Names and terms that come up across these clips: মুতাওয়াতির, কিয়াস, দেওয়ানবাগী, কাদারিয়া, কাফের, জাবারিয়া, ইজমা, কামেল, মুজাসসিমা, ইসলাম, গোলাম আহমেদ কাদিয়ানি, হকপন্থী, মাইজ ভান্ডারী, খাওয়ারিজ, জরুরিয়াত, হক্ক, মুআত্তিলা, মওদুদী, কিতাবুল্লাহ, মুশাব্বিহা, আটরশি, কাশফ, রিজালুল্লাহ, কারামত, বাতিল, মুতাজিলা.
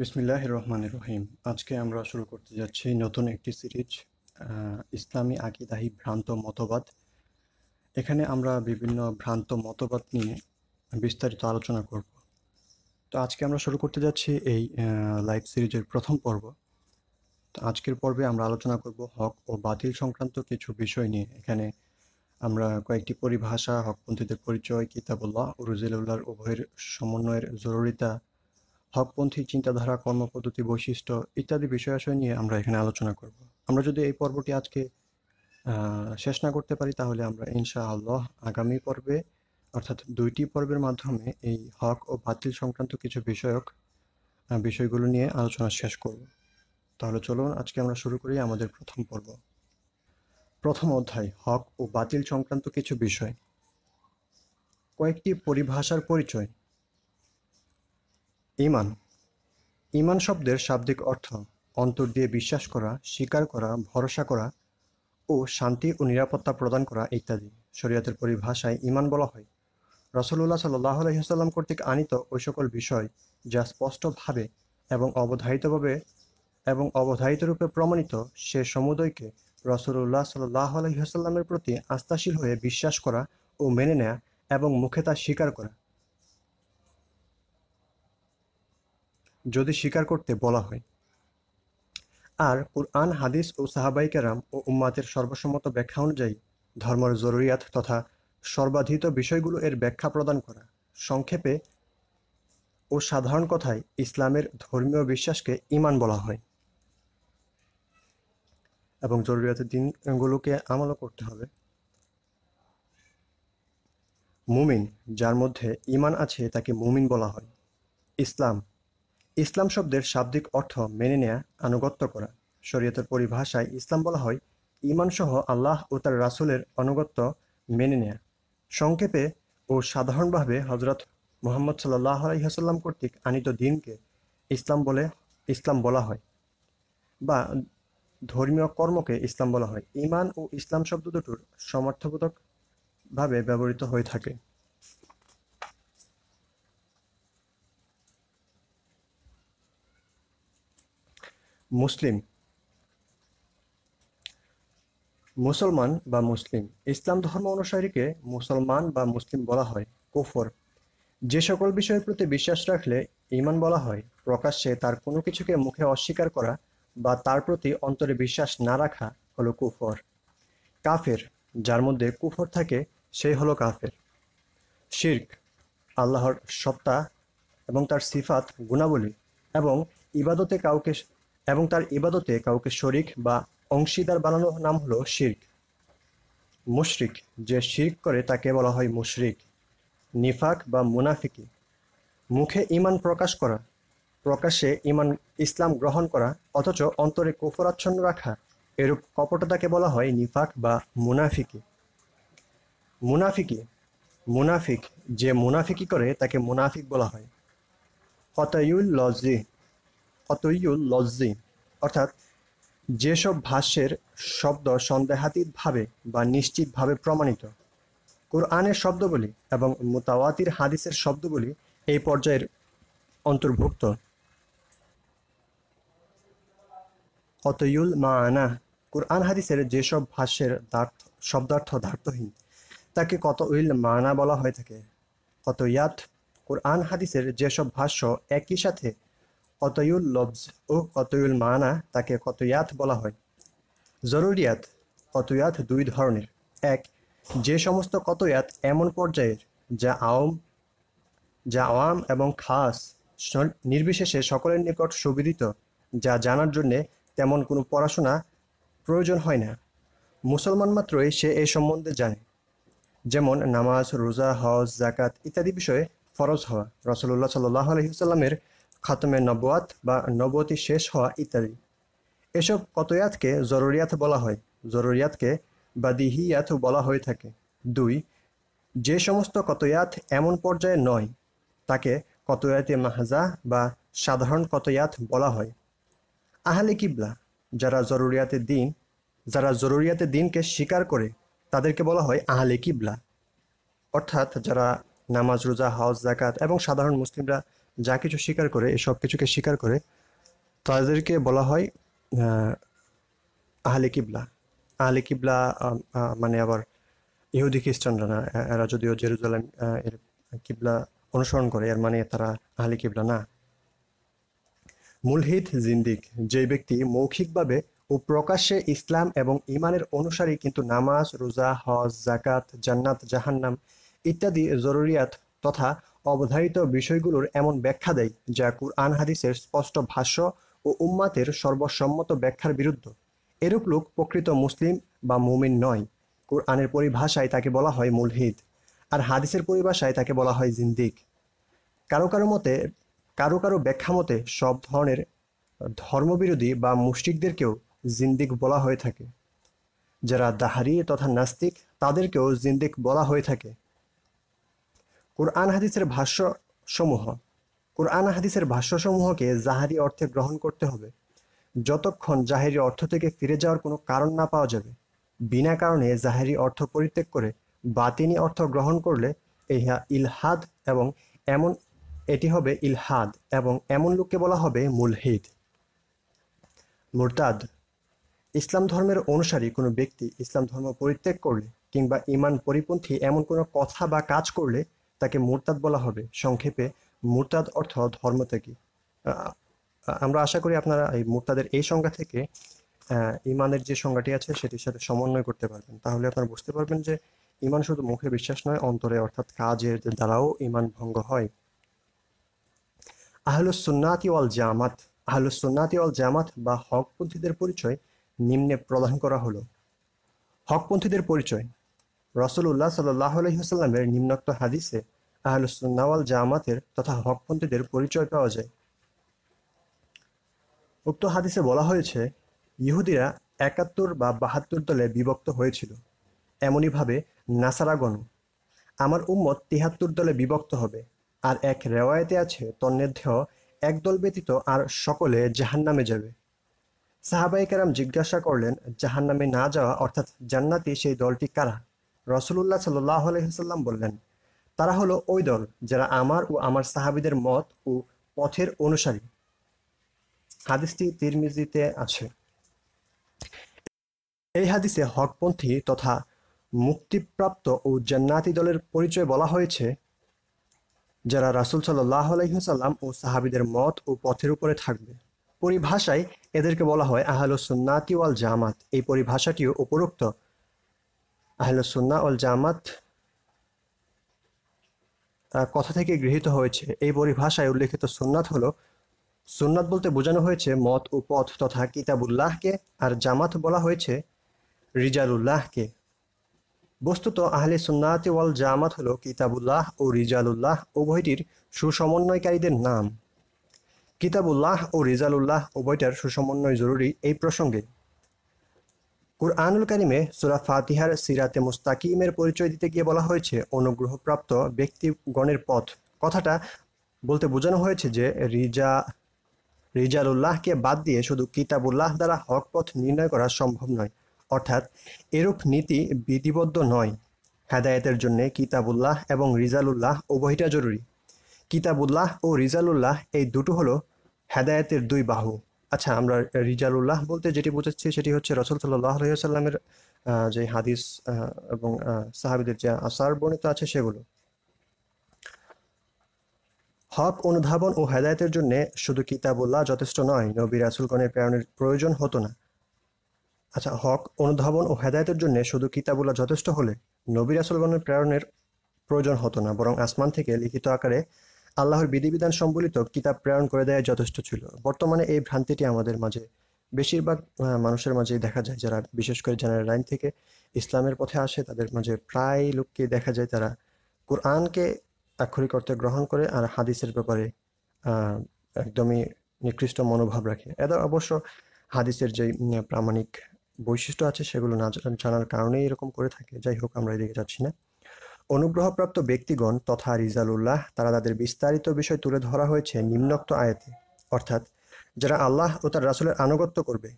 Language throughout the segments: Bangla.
बिस्मिल्लाहिर रहमानिर रहीम। आज के आमरा शुरू करते जाच्छी नतून एकटी सीरीज इस्लामी आकिदाही भ्रांत मतबाद। एखाने आमरा विभिन्न भ्रांत मतबाद निये विस्तारित आलोचना करब। तो आज के आमरा शुरू करते जाच्छी एई लाइव सीरीजेर प्रथम पर्व। तो आजकेर पर्वे आमरा आलोचना करब हक ओ बातिल संक्रांत किछु विषय निये। एखाने आमरा कयेकटी परिभाषा, हकपंथीदेर परिचय, किताबुल्लाह ओ रिजालुल्लाहर उभयेर समन्वयेर जरूरिता, हकपंथी चिंताधारा, कर्मपद्धति, वैशिष्ट्य इत्यादि विषयाशय निये आमरा एखाने आलोचना करब। आमरा जोदि एई पर्वटी आजके शेष ना करते पारी ताहले आमरा इनशाआल्लाह आगामी पर्वे अर्थात दुईटी पर्वेर माध्यमे एई हक ओ बातिल संक्रांत किछु विषयगुलो निये आलोचना शेष करब। ताहले चलुन आजके आमरा शुरू करी आमादेर प्रथम पर्व। प्रथम अध्याय हक ओ बातिल संक्रांत किछु विषय। कयेकटी परिभाषार परिचय। ईमान। ईमान शब्देर शाब्दिक अर्थ अंतर दिए विश्वास करा, स्वीकार करा, भरोसा करा और शांति और निरापत्ता प्रदान करा इत्यादि। शरियतेर परिभाषाय ईमान बला हय रसूलुल्लाह सल्लल्लाहु आलैहि वसल्लम कर्तृक आनित ओई सकल विषय जा स्पष्टभावे एवं अवधारितभावे एवं अवधारित रूपे प्रमाणित से समुदायके रसूलुल्लाह सल्लल्लाहु आलैहि वसल्लमेर प्रति आस्थाशील हये विश्वास करा और मेने नेया एवं मुखे ता स्वीकार करा। যদি স্বীকার করতে বলা হয় আর কুরআন হাদিস ও সাহাবাই কেরাম ও উম্মাতের সর্বসম্মত ব্যাখ্যা অনুযায়ী ধর্মের জরুরিয়াত তথা সর্বাধিত বিষয়গুলো এর ব্যাখ্যা প্রদান করা। সংক্ষেপে ও সাধারণ কথায় ইসলামের ধর্মীয় বিশ্বাসকে ঈমান বলা হয় এবং জরুরিয়াতের দিনগুলোকে আমল করতে হবে। মুমিন, যার মধ্যে ঈমান আছে তাকে মুমিন বলা হয়। ইসলাম। ইসলাম শব্দের শাব্দিক অর্থ মেনে নেয়া, আনুগত্য করা। শরীয়তের পরিভাষায় ইসলাম বলা হয় ঈমান সহ আল্লাহ ও তার রাসূলের আনুগত্য মেনে নেয়া। সংক্ষেপে ও সাধারণভাবে হযরত মুহাম্মদ সাল্লাল্লাহু আলাইহি ওয়াসাল্লাম কর্তৃক আনিত দ্বীনকে ইসলাম বলা হয় বা ধর্মীয় কর্মকে ইসলাম বলা হয়। ঈমান ও ইসলাম শব্দ দুটোর সমার্থবোধকভাবে ব্যবহৃত হয়ে থাকে। मुस्लिम, मुसलमान बा मुस्लिम। इस्लाम धर्म अनुसारी के मुसलमान बा मुस्लिम बला हय। कुफर, जे सकल विषयेर प्रति विश्वास राखले ईमान बला हय। प्रकाश्ये तार कोनो किछुके मुखे अस्वीकार करा बा तार प्रति अंतरे विश्वास ना राखा हलो कुफर। काफेर, जार मध्ये कुफर थाके सेई हलो काफेर। शिर्क, आल्लाहर सत्ता एबं तार सिफात गुणावली एबं इबादते काउके এবং তার ইবাদতে কাউকে শরীক বা অংশীদার বানানোর নাম হলো শিরক। মুশরিক, যে শিরক করে তাকে বলা হয় মুশরিক। নিফাক বা মুনাফিকি, মুখে ঈমান প্রকাশ করা, প্রকাশ্যে ইসলাম গ্রহণ করা অথচ অন্তরে কুফরাচ্ছন্ন রাখা, এরূপ কপটতাকে বলা হয় নিফাক বা মুনাফিকি। মুনাফিকি, মুনাফিক, যে মুনাফিকি করে তাকে মুনাফিক বলা হয়। কতাইউল লজি, কতইউল লজ্জি, অর্থাৎ যেসব ভাষ্যের শব্দ সন্দেহাতীতভাবে বা নিশ্চিতভাবে প্রমাণিত। কোরআনের শব্দগুলি এবং মুতাওয়াতির হাদিসের শব্দগুলি এই পর্যায়ের অন্তর্ভুক্ত। কতইউল মানা, কোরআন হাদিসের যেসব ভাষ্যের শব্দার্থ ধার্তহীন তাকে কতইউল মানা বলা হয়ে থাকে। কতইয়াত, কোরআন হাদিসের যেসব ভাষ্য একই সাথে কতইউল লফজ ও কতইউল মানা তাকে কতইয়াত বলা হয়। জরুরিয়াত, কতইয়াত দুই ধরনের। এক, যে সমস্ত কতইয়াত এমন পর্যায়ের যা আওয়াম এবং খাস নির্বিশেষে সকলের নিকট সুবিদিত, যা জানার জন্যে তেমন কোনো পড়াশোনা প্রয়োজন হয় না, মুসলমান মাত্রই সে এ সম্বন্ধে জানে, যেমন নামাজ, রোজা, হজ, জাকাত ইত্যাদি বিষয়ে ফরজ হওয়া, রাসূলুল্লাহ সাল্লাল্লাহু আলাইহি ওয়াসাল্লামের খাতমে নবুয়াত বা নবুয়তি শেষ হওয়া ইত্যাদি। এসব কতইয়াতকে জরুরিয়াত বলা হয়। জরুরিয়াতকে বাদিহিয়াত বলা হয়ে থাকে। দুই, যে সমস্ত কতইয়াত এমন পর্যায়ে নয় তাকে কতইয়াতে মাহজা বা সাধারণ কতইয়াত বলা হয়। আহলে কিবলা, যারা জরুরিয়াতে দিনকে স্বীকার করে তাদেরকে বলা হয় আহলে কিবলা, অর্থাৎ যারা নামাজ, রোজা, হজ, যাকাত এবং সাধারণ মুসলিমরা যা কিছু স্বীকার করে এই সব কিছুকে স্বীকার করে তাদেরকে বলা হয় আহলে কিবলা। আহলে কিবলা মানে আবার ইহুদি খ্রিস্টানরা না, এরা যদিও জেরুজালেম এর কিবলা অনুসরণ করে এর মানে তারা আহলে কিবলা না। মুলহিদ জিন্দিক, যে ব্যক্তি মৌখিকভাবে ও প্রকাশ্যে ইসলাম এবং ইমানের অনুসারী কিন্তু নামাজ, রোজা, হজ, জাকাত, জান্নাত, জাহান্নাম ইত্যাদি জরুরিয়াত তথা অবধারিত বিষয়গুলোর এমন ব্যাখ্যা দেয় যা কুরআন হাদিসের স্পষ্ট ভাষ্য ও উম্মাতের সর্বসম্মত ব্যাখ্যার বিরুদ্ধ, এরূপ লোক প্রকৃত মুসলিম বা মুমিন নয়। কুরআনের পরিভাষায় তাকে বলা হয় মুলহিদ, আর হাদিসের পরিভাষায় তাকে বলা হয় জিন্দিক। কারো কারো ব্যাখ্যা মতে সব ধরনের ধর্মবিরোধী বা মুশরিকদেরকেও জিন্দিক বলা হয়ে থাকে। যারা দাহারি তথা নাস্তিক তাদেরকেও জিন্দিক বলা হয়ে থাকে। কোরআন হাদিসের ভাষ্যসমূহকে জাহারি অর্থে গ্রহণ করতে হবে যতক্ষণ জাহারি অর্থ থেকে ফিরে যাওয়ার কোনো কারণ না পাওয়া যাবে। বিনা কারণে জাহারি অর্থ পরিত্যাগ করে বাতিনি অর্থ গ্রহণ করলে ইহা ইলহাদ এবং এটি হবে ইলহাদ এবং এমন লোককে বলা হবে মুলহিদ। মুরতাদ, ইসলাম ধর্মের অনুসারী কোনো ব্যক্তি ইসলাম ধর্ম পরিত্যাগ করলে কিংবা ইমান পরিপন্থী এমন কোনো কথা বা কাজ করলে তাকে মুরতাদ বলা হবে। সংক্ষেপে মুরতাদ অর্থ ধর্ম থেকে। আমরা আশা করি আপনারা এই মুরতাদের এই সংজ্ঞা থেকে ইমানের যে সংজ্ঞাটি আছে সেটির সাথে সমন্বয় করতে পারবেন। তাহলে আপনারা বুঝতে পারবেন যে ইমান শুধু মুখে বিশ্বাস নয়, অন্তরে অর্থাৎ কাজের দ্বারাও ইমান ভঙ্গ হয়। আহলুস সুন্নাতি ওয়াল জামাত বা হকপন্থীদের পরিচয় নিম্নে প্রদান করা হলো। হকপন্থীদের পরিচয় রাসূলুল্লাহ সাল্লাল্লাহু আলাইহি ওয়াসাল্লামের নিম্নোক্ত হাদিসে আহলুস সুন্নাহ ওয়াল জামাতের তথা হকপন্থীদের পরিচয় পাওয়া যায়। উক্ত হাদিসে বলা হয়েছে, ইহুদিরা ৭১ বা ৭২ দলে বিভক্ত হয়েছিল, এমনইভাবে নাসারাগণ আমার উম্মত ৭৩ দলে বিভক্ত হবে। আর এক রেওয়ায়েতে আছে, তন্মধ্যেও একদল ব্যতীত আর সকলে জাহান্নামে যাবে। সাহাবায়ে কেরাম জিজ্ঞাসা করলেন, জাহান্নামে না যাওয়া অর্থাৎ জান্নাতি সেই দলটি কারা? রাসূলুল্লাহ সাল্লাল্লাহু আলাইহি ওয়াসাল্লাম বললেন, তারা হলো ওই দল যারা আমার ও আমার সাহাবীদের মত ও পথের অনুসারী। হাদিসটি তিরমিজিতে আছে। এই হাদিসে হকপন্থী তথা মুক্তিপ্রাপ্ত ও জান্নাতি দলের পরিচয় বলা হয়েছে যারা রাসূল সাল্লাল্লাহু আলাইহি ওয়াসাল্লাম ও সাহাবীদের মত ও পথের উপরে থাকবে। পরিভাষায় এদেরকে বলা হয় আহলুস সুন্নাতি ওয়াল জামাত। এই পরিভাষাটিও উপরোক্ত আহলুস সুন্নাহ ওয়াল জামাত কথা থেকে গৃহীত হয়েছে। এই পরিভাষায় উল্লেখিত সুন্নাত হলো, সুন্নাত বলতে বোঝানো হয়েছে মত ও পথ তথা কিতাবুল্লাহকে, আর জামাত বলা হয়েছে রিজালুল্লাহকে। বস্তুত আহলে সুন্নাতি ওয়াল জামাত হলো কিতাবুল্লাহ ও রিজালুল্লাহ উভয়টির সুসমন্বয়কারীদের নাম। কিতাবুল্লাহ ও রিজালুল্লাহ উভয়টার সুসমন্বয় জরুরি। এই প্রসঙ্গে কুরআনুল কারিমে সূরা ফাতিহার সিরাতে মুস্তাকিমের পরিচয় দিতে গিয়ে বলা হয়েছে অনুগ্রহপ্রাপ্ত ব্যক্তিগণের পথ। কথাটা বলতে বোঝানো হয়েছে যে রিজালুল্লাহকে বাদ দিয়ে শুধু কিতাবুল্লাহ দ্বারা হক পথ নির্ণয় করা সম্ভব নয়, অর্থাৎ এরূপ নীতি বিধিবদ্ধ নয়। হেদায়েতের জন্যে কিতাবুল্লাহ এবং রিজালুল্লাহ উভয়টা জরুরি। কিতাবুল্লাহ ও রিজালুল্লাহ এই দুটো হলো হেদায়েতের দুই বাহু। আচ্ছা, আমরা রিজালুল্লাহ বলতে যেটি বুঝাচ্ছি সেটি হচ্ছে রাসূল সাল্লাল্লাহু আলাইহি ওয়াসাল্লামের যে হাদিস এবং সাহাবীদের যে আসার বর্ণিত আছে সেগুলো। হক অনুধাবন ও হেদায়েতের জন্যে শুধু কিতাবুল্লাহ যথেষ্ট নয়, নবী রাসূলগণের প্রেরণের প্রয়োজন হতো না। আচ্ছা, হক অনুধাবন ও হেদায়েতের জন্য শুধু কিতাবুল্লাহ যথেষ্ট হলে নবী রাসূলগণের প্রেরণের প্রয়োজন হতো না, বরং আসমান থেকে লিখিত আকারে আল্লাহর বিধিবিধান সম্বলিত কিতাব প্রেরণ করে দেওয়া যথেষ্ট ছিল। বর্তমানে এই ভ্রান্তিটি আমাদের মাঝে বেশিরভাগ মানুষের মাঝে দেখা যায়, যারা বিশেষ করে জেনারেল লাইন থেকে ইসলামের পথে আসে তাদের মাঝে প্রায় লোককে দেখা যায় তারা কুরআনকে আক্ষরিক অর্থে গ্রহণ করে আর হাদিসের ব্যাপারে একদমই নিকৃষ্ট মনোভাব রাখে। এদের অবশ্য হাদিসের যে প্রামাণিক বৈশিষ্ট্য আছে সেগুলো না জানার কারণেই এরকম করে থাকে। যাই হোক, আমরা এদিকে যাচ্ছি না। অনুগ্রহপ্রাপ্ত ব্যক্তিগণ তথা রিজালুল্লাহ তারা তাদের বিস্তারিত বিষয় তুলে ধরা হয়েছে নিম্নোক্ত আয়াতে, অর্থাৎ যারা আল্লাহ ও তার রাসূলের আনুগত্য করবে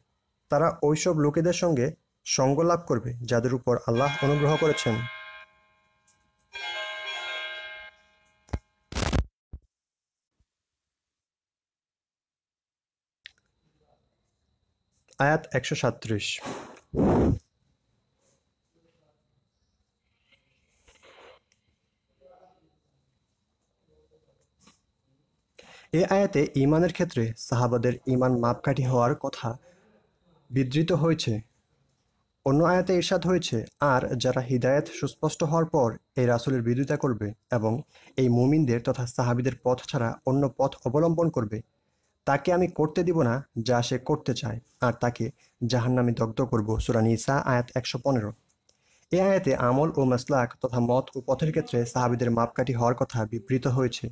তারা ওইসব লোকেদের সঙ্গে সঙ্গ লাভ করবে যাদের উপর আল্লাহ অনুগ্রহ করেছেন। আয়াত 137। এই আয়াতে ঈমানের ক্ষেত্রে সাহাবাদের ঈমান মাপকাঠি হওয়ার কথা বিধৃত হয়েছে। অন্য আয়াতে ইরশাদ হয়েছে, আর যারা হিদায়াত সুস্পষ্ট হওয়ার পর এই রাসূলের বিরোধিতা করবে এবং এই মুমিনদের তথা সাহাবীদের পথ ছাড়া অন্য পথ অবলম্বন করবে, তাকে আমি করতে দিব না যা সে করতে চায়, আর তাকে জাহান্নামে দগ্ধ করব। সূরা নিসা আয়াত 115। এই আয়াতে আমল ও মাসলাক তথা মত ও পথের ক্ষেত্রে সাহাবীদের মাপকাঠি হওয়ার কথা বিবৃত হয়েছে।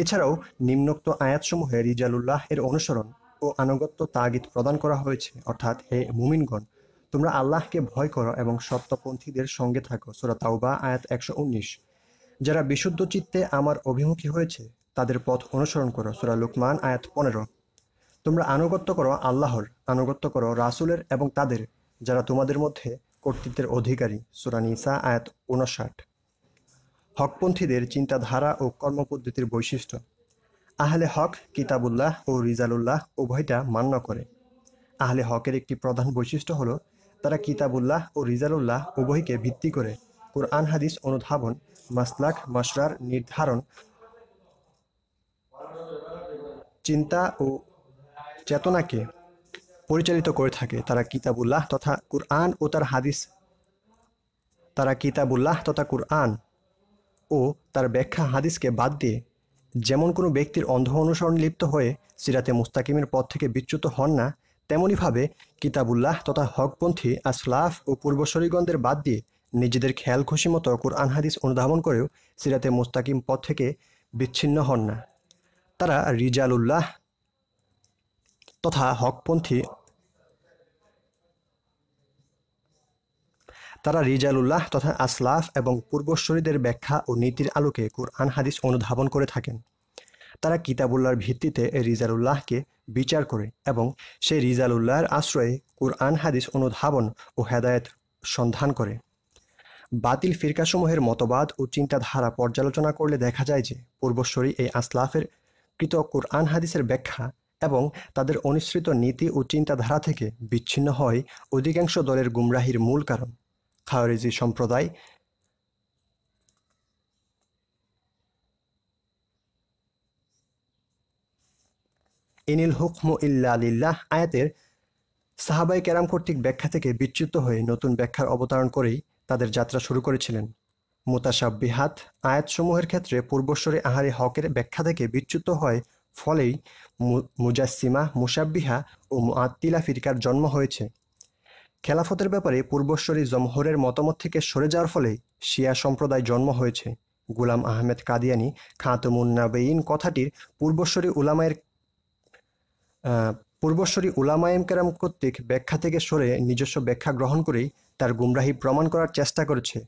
এছাড়াও নিম্নোক্ত আয়াতসমূহে রিজালুল্লাহ এর অনুসরণ ও আনুগত্য তাগিদ প্রদান করা হয়েছে, অর্থাৎ হে মুমিনগণ, তোমরা আল্লাহকে ভয় করো এবং সত্যপন্থীদের সঙ্গে থাকো। সূরা তাওবা আয়াত 119। যারা বিশুদ্ধ চিত্তে আমার অভিমুখী হয়েছে তাদের পথ অনুসরণ করো। সূরা লুকমান আয়াত 15। তোমরা আনুগত্য করো আল্লাহর, আনুগত্য করো রাসূলের এবং তাদের যারা তোমাদের মধ্যে কর্তৃত্বের অধিকারী। সূরা নিসা আয়াত 59। হকপন্থীদের চিন্তাধারা ও কর্মপদ্ধতির বৈশিষ্ট্য। আহলে হক কিতাবুল্লাহ ও রিজালুল্লাহ উভয়টা মান্য করে। আহলে হকের একটি প্রধান বৈশিষ্ট্য হলো তারা কিতাবুল্লাহ ও রিজালুল্লাহ উভয়কে ভিত্তি করে কুরআন হাদিস অনুধাবন, মাসলাক মাশরার নির্ধারণ, চিন্তা ও চেতনাকে পরিচালিত করে থাকে। তারা কিতাবুল্লাহ তথা কুরআন ও তার ব্যাখ্যা হাদিসকে বাদ দিয়ে যেমন কোনো ব্যক্তির অন্ধ অনুসরণ লিপ্ত হয়ে সিরাতে মুস্তাকিমের পথ থেকে বিচ্যুত হন না, তেমনিভাবে কিতাবুল্লাহ তথা হকপন্থী আসলাফ ও পূর্বসূরিগণদের বাদ দিয়ে নিজেদের খেয়াল খুশি মতো কুরআন হাদিস অনুধাবন করেও সিরাতে মুস্তাকিম পথ থেকে বিচ্ছিন্ন হন না। তারা রিজালুল্লাহ তথা আসলাফ এবং পূর্বসূরিদের ব্যাখ্যা ও নীতির আলোকে কুরআন হাদিস অনুধাবন করে থাকেন। তারা কিতাবুল্লাহর ভিত্তিতে রিজালুল্লাহকে বিচার করে এবং সেই রিজালুল্লাহর আশ্রয়ে কুরআন হাদিস অনুধাবন ও হেদায়েত সন্ধান করে। বাতিল ফিরকাসমূহের মতবাদ ও চিন্তাধারা পর্যালোচনা করলে দেখা যায় যে পূর্বসূরি এই আসলাফের কৃত কুরআন হাদিসের ব্যাখ্যা এবং তাদের অনুসৃত নীতি ও চিন্তাধারা থেকে বিচ্ছিন্ন হয় অধিকাংশ দলের গুমরাহির মূল কারণ। খাওয়ারেজি সম্প্রদায় ইনিল হুকমু ইল্লা লিল্লাহ আয়াতের সাহাবাই কেরাম কর্তৃক ব্যাখ্যা থেকে বিচ্যুত হয়ে নতুন ব্যাখ্যার অবতারণ করেই তাদের যাত্রা শুরু করেছিলেন। মুতাশাব্বিহাত আয়াতসমূহের ক্ষেত্রে পূর্বসূরি আহলে হকের ব্যাখ্যা থেকে বিচ্যুত হয়, ফলেই মুজাসসিমা, মুশাব্বিহা ও মুআত্তিলা ফিরকার জন্ম হয়েছে। খেলাফতের ব্যাপারে পূর্বসূরি জমহুরের মতামত থেকে সরে যাওয়ার ফলে শিয়া সম্প্রদায় জন্ম হয়েছে। গোলাম আহমেদ কাদিয়ানি খাতামুন নাবিয়ীন কথাটির পূর্বসূরি উলামায়ে কেরাম কর্তৃক ব্যাখ্যা থেকে সরে নিজস্ব ব্যাখ্যা গ্রহণ করেই তার গুমরাহি প্রমাণ করার চেষ্টা করেছে।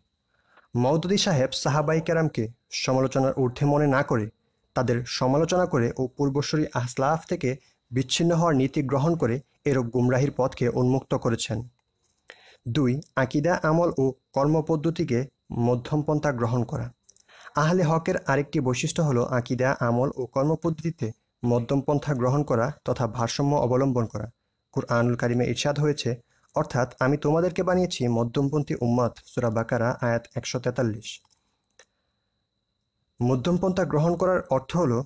মওদুদী সাহেব সাহাবাই কেরামকে সমালোচনার ঊর্ধ্বে মনে না করে তাদের সমালোচনা করে ও পূর্বসূরি আসলাফ থেকে বিচ্ছিন্ন হওয়ার নীতি গ্রহণ করে এরূপ গুমরাহির পথকে উন্মুক্ত করেছেন। 2. আকীদা, আমল ও কর্মপদ্ধতিকে মধ্যমপন্থা গ্রহণ করা। আহলে হকের আরেকটি বৈশিষ্ট্য হলো আকীদা, আমল ও কর্মপদ্ধতিতে মধ্যমপন্থা গ্রহণ করা তথা ভারসাম্য অবলম্বন করা। কুরআনুল কারিমে ইরশাদ হয়েছে, অর্থাৎ আমি তোমাদেরকে বানিয়েছি মধ্যমপন্থী উম্মাত। সূরা বাকারা আয়াত 143। মধ্যমপন্থা গ্রহণ করার অর্থ হলো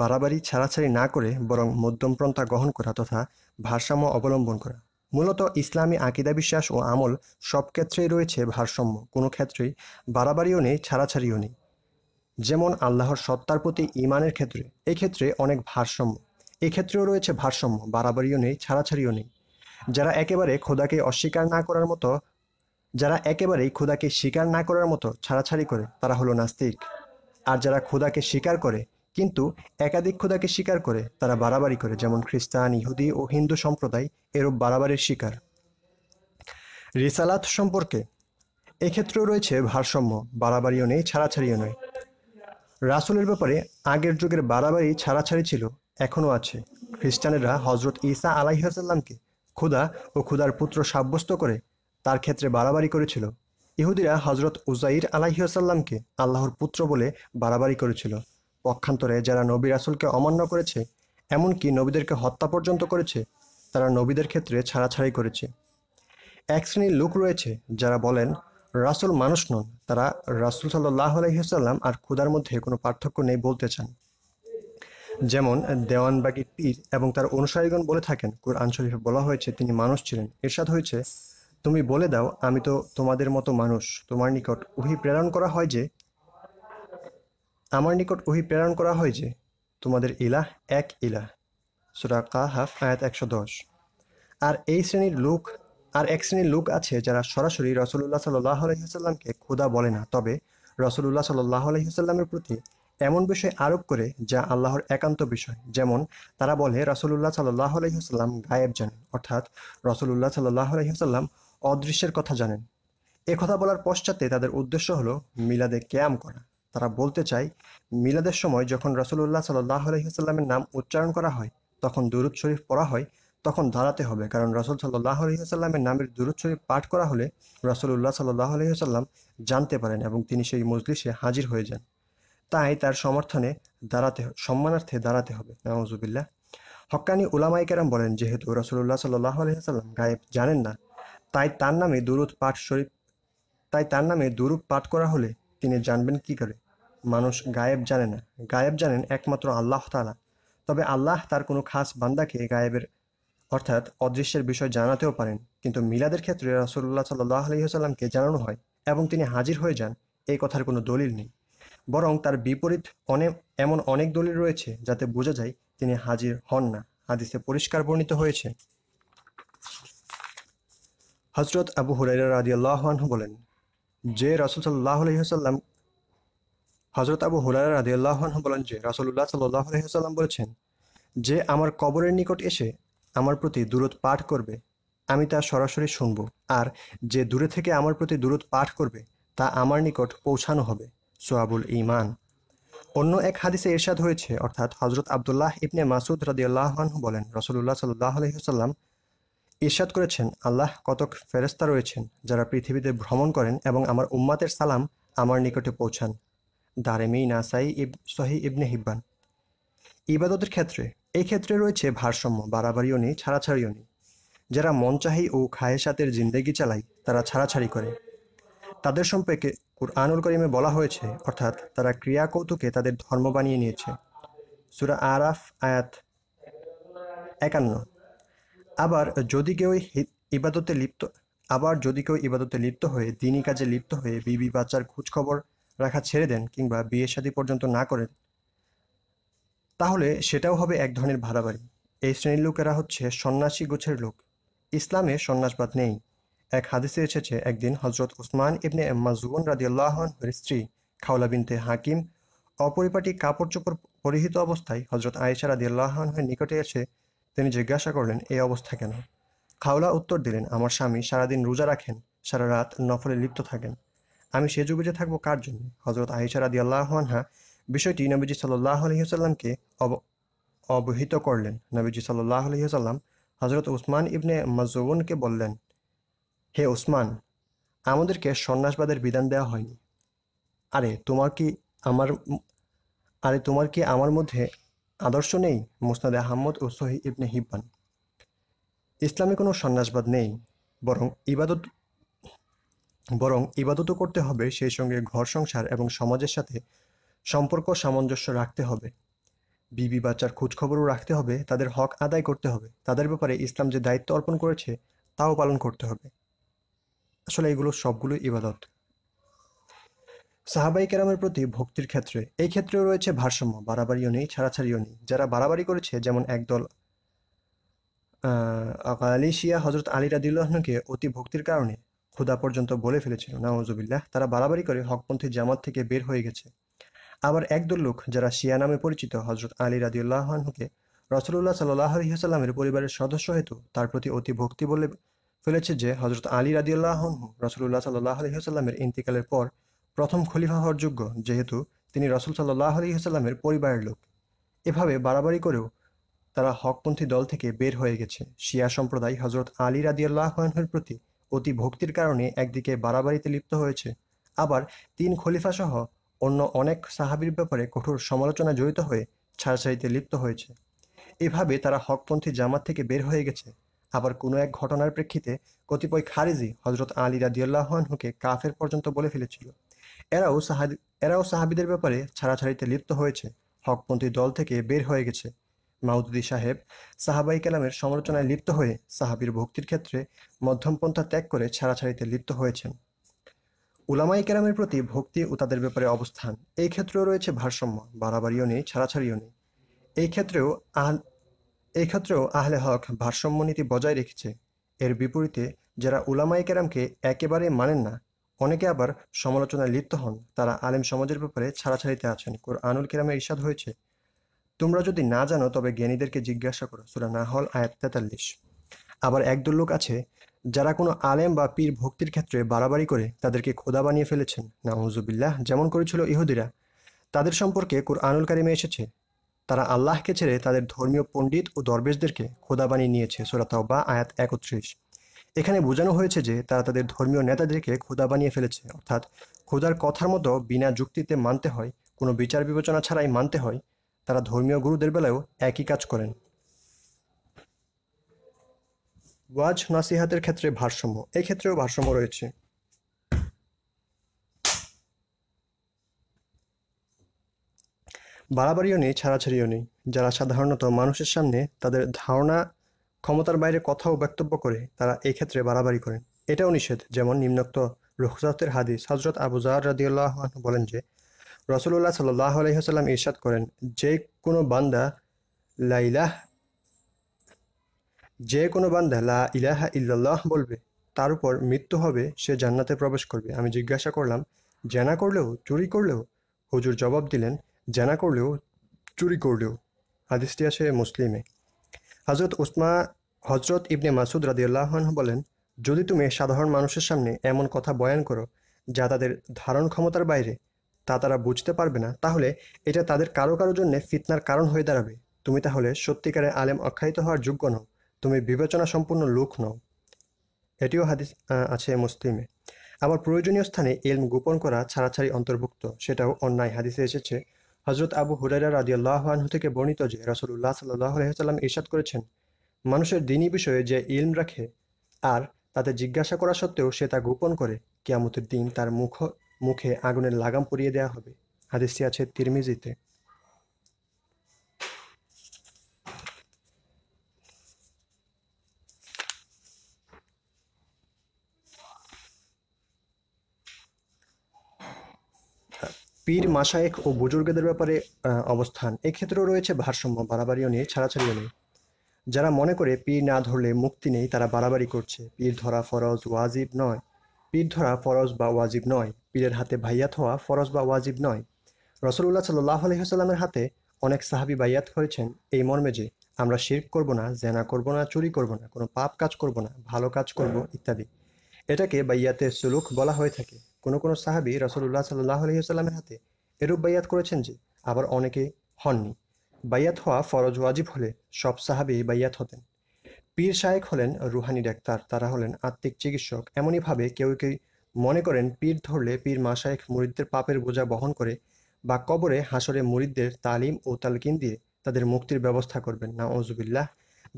বাড়াবাড়ি ছাড়াছাড়ি না করে বরং মধ্যমপন্থা গ্রহণ করা তথা ভারসাম্য অবলম্বন করা। মূলত ইসলামী আকীদা, বিশ্বাস ও আমল সব ক্ষেত্রেই রয়েছে ভারসাম্য, কোনো ক্ষেত্রেই বাড়াবাড়িও নেই, ছাড়াছাড়িও নেই। যেমন আল্লাহর সত্তার প্রতি ঈমানের ক্ষেত্রে, এক্ষেত্রে অনেক ভারসাম্য, এক্ষেত্রেও রয়েছে ভারসাম্য, বাড়াবাড়িও নেই, ছাড়াছাড়িও নেই। যারা একেবারেই খোদাকে স্বীকার না করার মতো ছাড়াছাড়ি করে তারা হলো নাস্তিক, আর যারা খোদাকে স্বীকার করে কিন্তু একাধিক খোদাকে স্বীকার করে তারা বাড়াবাড়ি করে, যেমন খ্রিস্টান, ইহুদি ও হিন্দু সম্প্রদায় এরূপ বাড়াবাড়ির শিকার। রিসালাত সম্পর্কে এক্ষেত্রেও রয়েছে ভারসাম্য, বাড়াবাড়িও নেই, ছাড়াছাড়িও নয়। রাসূলের ব্যাপারে আগের যুগের বাড়াবাড়ি ছাড়াছাড়ি ছিল, এখনও আছে। খ্রিস্টানেরা হযরত ঈসা আলাইহিসসালামকে খোদা ও খোদার পুত্র সাব্যস্ত করে তার ক্ষেত্রে বাড়াবাড়ি করেছিল। ইহুদিরা হযরত উযাইর আলাইহিসসালামকে আল্লাহর পুত্র বলে বাড়াবাড়ি করেছিল। পক্ষান্তরে যারা নবী রাসূলকে অমান্য করেছে, এমনকি নবীদেরকে হত্যা পর্যন্ত করেছে, তারা নবীদের ক্ষেত্রে ছাড়াছাড়ি করেছে। এক শ্রেণীর লোক রয়েছে যারা বলেন রাসুল মানুষ নন, তারা রাসুল সাল্লাল্লাহু আলাইহি ওয়াসাল্লাম আর খোদার মধ্যে কোনো পার্থক্য নেই বলতে চান। যেমন দেওয়ানবাগী পীর এবং তার অনুসারীগণ বলে থাকেন কুরআন শরীফে বলা হয়েছে তিনি মানুষ ছিলেন। ইরশাদ হয়েছে, তুমি বলে দাও আমি তো তোমাদের মতো মানুষ, আমার নিকট ওহী প্রেরণ করা হয় যে তোমাদের ইলাহ এক ইলাহ। সূরা কাহাফ আয়াত 110। আর এক শ্রেণীর লোক আছে যারা সরাসরি রাসূলুল্লাহ সাল্লাল্লাহু আলাইহি ওয়াসাল্লামকে খোদা বলে না, তবে রাসূলুল্লাহ সাল্লাল্লাহু আলাইহি ওয়াসাল্লামের প্রতি এমন বিষয় আরোপ করে যা আল্লাহর একান্ত বিষয়। যেমন তারা বলে রাসূলুল্লাহ সাল্লাল্লাহু আলাইহি ওয়াসাল্লাম গায়েব জানেন, অর্থাৎ রাসূলুল্লাহ সাল্লাল্লাহু আলাইহি ওয়াসাল্লাম অদৃশ্যের কথা জানেন। এ কথা বলার পশ্চাতে তাদের উদ্দেশ্য হলো মিলাদে কিয়াম করা। তারা বলতে চায় মিলাদের সময় যখন রাসূলুল্লাহ সাল্লাল্লাহু আলাইহি ওয়াসাল্লামের নাম উচ্চারণ করা হয়, তখন দুরূদ শরীফ পড়া হয়, তখন দাঁড়াতে হবে, কারণ রাসূল সাল্লাল্লাহু আলাইহি ওয়াসাল্লামের নামের দুরূদ শরীফ পাঠ করা হলে রাসূলুল্লাহ সাল্লাল্লাহু আলাইহি ওয়াসাল্লাম জানতে পারেন এবং তিনি সেই মজলিসে হাজির হয়ে যান, তাই তার সম্মানার্থে দাঁড়াতে হবে। নাউযুবিল্লাহ। হক্কানি উলামায়ে কেরাম বলেন, যেহেতু রাসূলুল্লাহ সাল্লাল্লাহু আলাইহি ওয়াসাল্লাম গায়েব জানেন না, তাই তার নামে দুরূদ পাঠ করা হলে তিনি জানবেন কি করে? মানুষ গায়েব জানে না, গায়েব জানেন একমাত্র আল্লাহ তাআলা। তবে আল্লাহ তার কোনো খাস বান্দাকে গায়েবের অর্থাৎ অদৃশ্যের বিষয় জানাতেও পারেন, কিন্তু মিলাদের ক্ষেত্রে রাসূলুল্লাহ সাল্লাল্লাহু আলাইহি ওয়াসাল্লামকে জানানো হয় এবং তিনি হাজির হয়ে যান, এই কথার কোনো দলিল নেই। বরং তার বিপরীত এমন অনেক দলিল রয়েছে যাতে বোঝা যায় তিনি হাজির হন না। হাদিসে পরিষ্কার বর্ণিত হয়েছে, হযরত আবু হুরায়রা রাদিয়াল্লাহু আনহু বলেন, যে রাসূলুল্লাহ সাল্লাল্লাহু আলাইহি ওয়াসাল্লাম বলেছেন, যে আমার কবরের নিকট এসে আমার প্রতি দুরূদ পাঠ করবে আমি তা সরাসরি শুনব, আর যে দূরে থেকে আমার প্রতি দুরূদ পাঠ করবে তা আমার নিকট পৌঁছানো হবে। সুআবুল ঈমান। অন্য এক হাদিসে ইরশাদ হয়েছে, অর্থাৎ হযরত আব্দুল্লাহ ইবনে মাসউদ রাদিয়াল্লাহু আনহু বলেন, রাসূলুল্লাহ সাল্লাল্লাহু আলাইহি ওয়াসাল্লাম ইরশাদ করেছেন, আল্লাহ কতক ফেরেশতা রয়েছেন যারা পৃথিবীতে ভ্রমণ করেন এবং আমার উম্মাতের সালাম আমার নিকটে পৌঁছান। দারেমি, নাসাই, সহিহ ইবনে হিব্বান। ইবাদতের ক্ষেত্রে এই ক্ষেত্রে রয়েছে ভারসাম্য, বাড়াবাড়িও নেই ছাড়াছাড়িও নেই। যারা মনচাহি ও খায়েশাতের জিন্দেগি চালায় তারা ছাড়াছাড়ি করে। তাদের সম্পর্কে কুরআনুল কারীমে বলা হয়েছে, অর্থাৎ তারা ক্রিয়া কৌতুকে তাদের ধর্ম বানিয়ে নিয়েছে। সূরা আরাফ আয়াত 51। আবার যদি কেউ ইবাদতে লিপ্ত হয়ে দ্বীনি কাজে লিপ্ত হয়ে বিবি বাচ্চার খোঁজখবর রাখা ছেড়ে দেন কিংবা বিয়ে শাদী পর্যন্ত না করেন, তাহলে সেটাও হবে এক ধরনের বাড়াবাড়ি। এই শ্রেণীর লোকেরা হচ্ছে সন্ন্যাসী গোছের লোক। ইসলামে সন্ন্যাসবাদ নেই। এক হাদিসে এসেছে, একদিন হযরত উসমান ইবনে মাযউন রাদিয়াল্লাহু আনহুর স্ত্রী খাওলা বিনতে হাকিম অপরিপাটি কাপড় চোপড় পরিহিত অবস্থায় হযরত আয়েশা রাদিয়াল্লাহু আনহুর নিকটে এসে তিনি জিজ্ঞাসা করলেন, এই অবস্থা কেন? খাওলা উত্তর দিলেন, আমার স্বামী সারাদিন রোজা রাখেন, সারা রাত নফলে লিপ্ত থাকেন, আমি সেজে গুজে থাকবো কার জন্য? হযরত আয়েশা রাদিয়াল্লাহু আনহা বিষয়টি নবীজি সাল্লাল্লাহু আলাইহি ওয়াসাল্লামকে অবহিত করলেন। নবীজি সাল্লাল্লাহু আলাইহি ওয়াসাল্লাম হযরত উসমান ইবনে মাযউনকে বললেন, হে উসমান, আমাদেরকে সন্ন্যাসবাদের বিধান দেওয়া হয়নি, আরে তোমার কি আমার মধ্যে আদর্শ নেই? মুসনাদ আহমদ ও সহিহ ইবনে হিব্বান। ইসলামে কোনো সন্ন্যাসবাদ নেই, বরং ইবাদতও করতে হবে, সেই সঙ্গে ঘর সংসার এবং সমাজের সাথে সম্পর্ক সামঞ্জস্য রাখতে হবে, বিবি বাচ্চার খোঁজখবরও রাখতে হবে, তাদের হক আদায় করতে হবে, তাদের ব্যাপারে ইসলাম যে দায়িত্ব অর্পণ করেছে তাও পালন করতে হবে। আসলে এগুলো সবগুলোই ইবাদত। সাহাবাই কেরামের প্রতি ভক্তির ক্ষেত্রে এই ক্ষেত্রেও রয়েছে ভারসাম্য, বাড়াবাড়িও নেই ছাড়াছাড়িও নেই। যারা বাড়াবাড়ি করেছে, যেমন একদল আকালিশিয়া হযরত আলী রাদিয়াল্লাহু আনহুকে অতি ভক্তির কারণে খোদা পর্যন্ত বলে ফেলেছিল, নাউযুবিল্লাহ। তারা বাড়াবাড়ি করে হকপন্থী জামাত থেকে বের হয়ে গেছে। আবার একদল লোক যারা শিয়া নামে পরিচিত হযরত আলী রাদিয়াল্লাহু আনহুকে রাসূলুল্লাহ সাল্লাল্লাহু আলাইহি ওয়াসাল্লামের পরিবারের সদস্য হেতু তার প্রতি অতি ভক্তি বলে ফেলেছে যে হযরত আলী রাদিয়াল্লাহু আনহু রাসূলুল্লাহ সাল্লাল্লাহু আলাইহি ওয়াসাল্লামের ইন্তিকালের পর প্রথম খলিফা হওয়ার যোগ্য, যেহেতু তিনি রাসূল সাল্লাল্লাহু আলাইহি ওয়াসাল্লামের পরিবারের লোক। এভাবে বাড়াবাড়ি করেও তারা হকপন্থী দল থেকে বের হয়ে গেছে। শিয়া সম্প্রদায় হযরত আলী রাদিয়াল্লাহু আনহুর প্রতি অতি ভক্তির কারণে একদিকে বাড়াবাড়িতে লিপ্ত হয়েছে, আবার তিন খলিফা সহ অন্য অনেক সাহাবীর ব্যাপারে কঠোর সমালোচনা জড়িত হয়ে ছাড়াছাড়িতে লিপ্ত হয়েছে। এভাবে তারা হকপন্থী জামাত থেকে বের হয়ে গেছে। আবার কোনো এক ঘটনার প্রেক্ষিতে কতিপয় খারিজি হজরত আলী রাদিয়াল্লাহু আনহুকে কাফের পর্যন্ত বলে ফেলেছিল। এরাও সাহাবিদের ব্যাপারে ছাড়াছাড়িতে লিপ্ত হয়েছে, হকপন্থী দল থেকে বের হয়ে গেছে। মাউদুদী সাহেব সাহাবাই কালামের সমালোচনায় লিপ্ত হয়ে সাহাবির ভক্তির ক্ষেত্রে মধ্যমপন্থা ত্যাগ করে ছাড়াছাড়িতে লিপ্ত হয়েছেন। উলামাই কেরামের প্রতি ভক্তি ও তাদের ব্যাপারে অবস্থান, এই ক্ষেত্রেও রয়েছে ভারসাম্য, বাড়াবাড়িও নেই, ছাড়াছাড়িও নেই। এই ক্ষেত্রেও আহলে হক ভারসাম্য নীতি বজায় রেখেছে। এর বিপরীতে যারা উলামাই কেরামকে একেবারে মানেন না, অনেকে আবার সমালোচনায় লিপ্ত হন, তারা আলেম সমাজের ব্যাপারে ছাড়াছাড়িতে আছেন। কোরআনুল কেরামে ইরশাদ হয়েছে, তোমরা যদি না জানো তবে জ্ঞানীদেরকে জিজ্ঞাসা করো, সূরা নাহল আয়াত ৪৩। আবার একদল লোক আছে যারা কোনো আলেম বা পীর ভক্তির ক্ষেত্রে বাড়াবাড়ি করে তাদেরকে খোদা বানিয়ে ফেলেছেন, নাউজুবিল্লাহ, যেমন করেছিল ইহুদিরা। তাদের সম্পর্কে কুরআনুল কারিমে এসেছে, তারা আল্লাহকে ছেড়ে তাদের ধর্মীয় পণ্ডিত ও দরবেশদেরকে খোদা বানিয়ে নিয়েছে, সূরা তাওবা আয়াত ৩১। এখানে বোঝানো হয়েছে যে তারা তাদের ধর্মীয় নেতাদেরকে খোদা বানিয়ে ফেলেছে, অর্থাৎ খোদার কথার মতো বিনা যুক্তিতে মানতে হয়, কোনো বিচার বিবেচনা ছাড়াই মানতে হয়। তারা ধর্মীয় গুরুদের বেলায়ও একই কাজ করেন। ওয়াজ নসিহাতের ক্ষেত্রে ভারসাম্য, এক্ষেত্রেও ভারসাম্য রয়েছে। বাড়াবাড়িও নেই, ছাড়াছাড়িও নেই। যারা সাধারণত মানুষের সামনে তাদের ধারণা ক্ষমতার বাইরে কথা ও বক্তব্য করে, তারা এই ক্ষেত্রে বাড়াবাড়ি করেন, এটাও নিষেধ। যেমন নিম্নোক্ত রুখসাতের হাদিস, হযরত আবু যার রাদিয়াল্লাহু আনহু বলেন যে রাসূলুল্লাহ সাল্লাল্লাহু আলাইহি ওয়াসাল্লাম ইরশাদ করেন, যে কোনো বান্দা লা ইলাহা ইল্লাল্লাহ বলবে, তার উপর মৃত্যু হবে, সে জান্নাতে প্রবেশ করবে। আমি জিজ্ঞাসা করলাম, জেনা করলেও চুরি করলেও? হুজুর জবাব দিলেন, জেনা করলেও চুরি করলেও। হাদিসটি আসে মুসলিমে। হযরত ইবনে মাসুদ রাদিয়াল্লাহু আনহু বলেন, যদি তুমি সাধারণ মানুষের সামনে এমন কথা বয়ান করো যা তাদের ধারণ ক্ষমতার বাইরে, তা তারা বুঝতে পারবে না, তাহলে এটা তাদের কারো জন্য ফিতনার কারণ হয়ে দাঁড়াবে। তুমি তাহলে সত্যিকারে আলেম আখ্যায়িত হওয়ার যোগ্য নও, তুমি বিবেচনা সম্পূর্ণ লোক নও। এটিও হাদিস আছে মুসলিমে। আবার প্রয়োজনীয় স্থানে ইলম গোপন করা ছাড়াছাড়ি অন্তর্ভুক্ত, সেটাও অন্যায়। হাদিসে এসেছে হযরত আবু হুরায়রা রাদিয়াল্লাহু আনহু থেকে বর্ণিত যে রাসূলুল্লাহ সাল্লাল্লাহু আলাইহি ওয়াসাল্লাম ইরশাদ করেছেন, মানুষের দ্বীনি বিষয়ে যে ইলম রাখে আর তাতে জিজ্ঞাসা করা সত্ত্বেও সে তা গোপন করে, কিয়ামতের দিন তার মুখে আগুনের লাগাম পরিয়ে দেয়া হবে। হাদিসটি আছে তিরমিজিতে। পীর মাশায়েখ ও বুজুর্গদের ব্যাপারে অবস্থান, এক্ষেত্রেও রয়েছে ভারসাম্য, বাড়াবাড়িও নেই, ছাড়াছাড়িও নেই। যারা মনে করে পীর না ধরলে মুক্তি নেই, তারা বাড়াবাড়ি করছে। পীর ধরা ফরজ ওয়াজিব নয়, পীর ধরা ফরজ বা ওয়াজিব নয়, পীরের হাতে বাইয়াত হওয়া ফরজ বা ওয়াজিব নয়। রাসূলুল্লাহ সাল্লাল্লাহু আলাইহি ওয়াসাল্লামের হাতে অনেক সাহাবী বাইয়াত হয়েছেন এই মর্মে যে আমরা শিরক করব না, জেনা করব না, চুরি করব না, কোনো পাপ কাজ করব না, ভালো কাজ করব ইত্যাদি। এটাকে বাইয়াতে সুলুক বলা হয়ে থাকে। কোনো কোনো সাহাবী রাসূলুল্লাহ সাল্লাল্লাহু আলাইহি ওয়াসাল্লামের হাতে এরূপ বাইয়াত করেছেন যে, আবার অনেকে হননি। বাইয়াত হওয়া ফরজ ওয়াজিব হলে সব সাহাবী বাইয়াত হতেন। পীর শায়েখ হলেন রুহানি ডাক্তার, তারা হলেন আত্মিক চিকিৎসক। এমনইভাবে কেউ মনে করেন পীর ধরলে পীর মাশায়েখ মুরিদদের পাপের বোঝা বহন করে বা কবরে হাসরে মুরিদদের তালিম ও তালকিন দিয়ে তাদের মুক্তির ব্যবস্থা করবেন, নাউজুবিল্লাহ,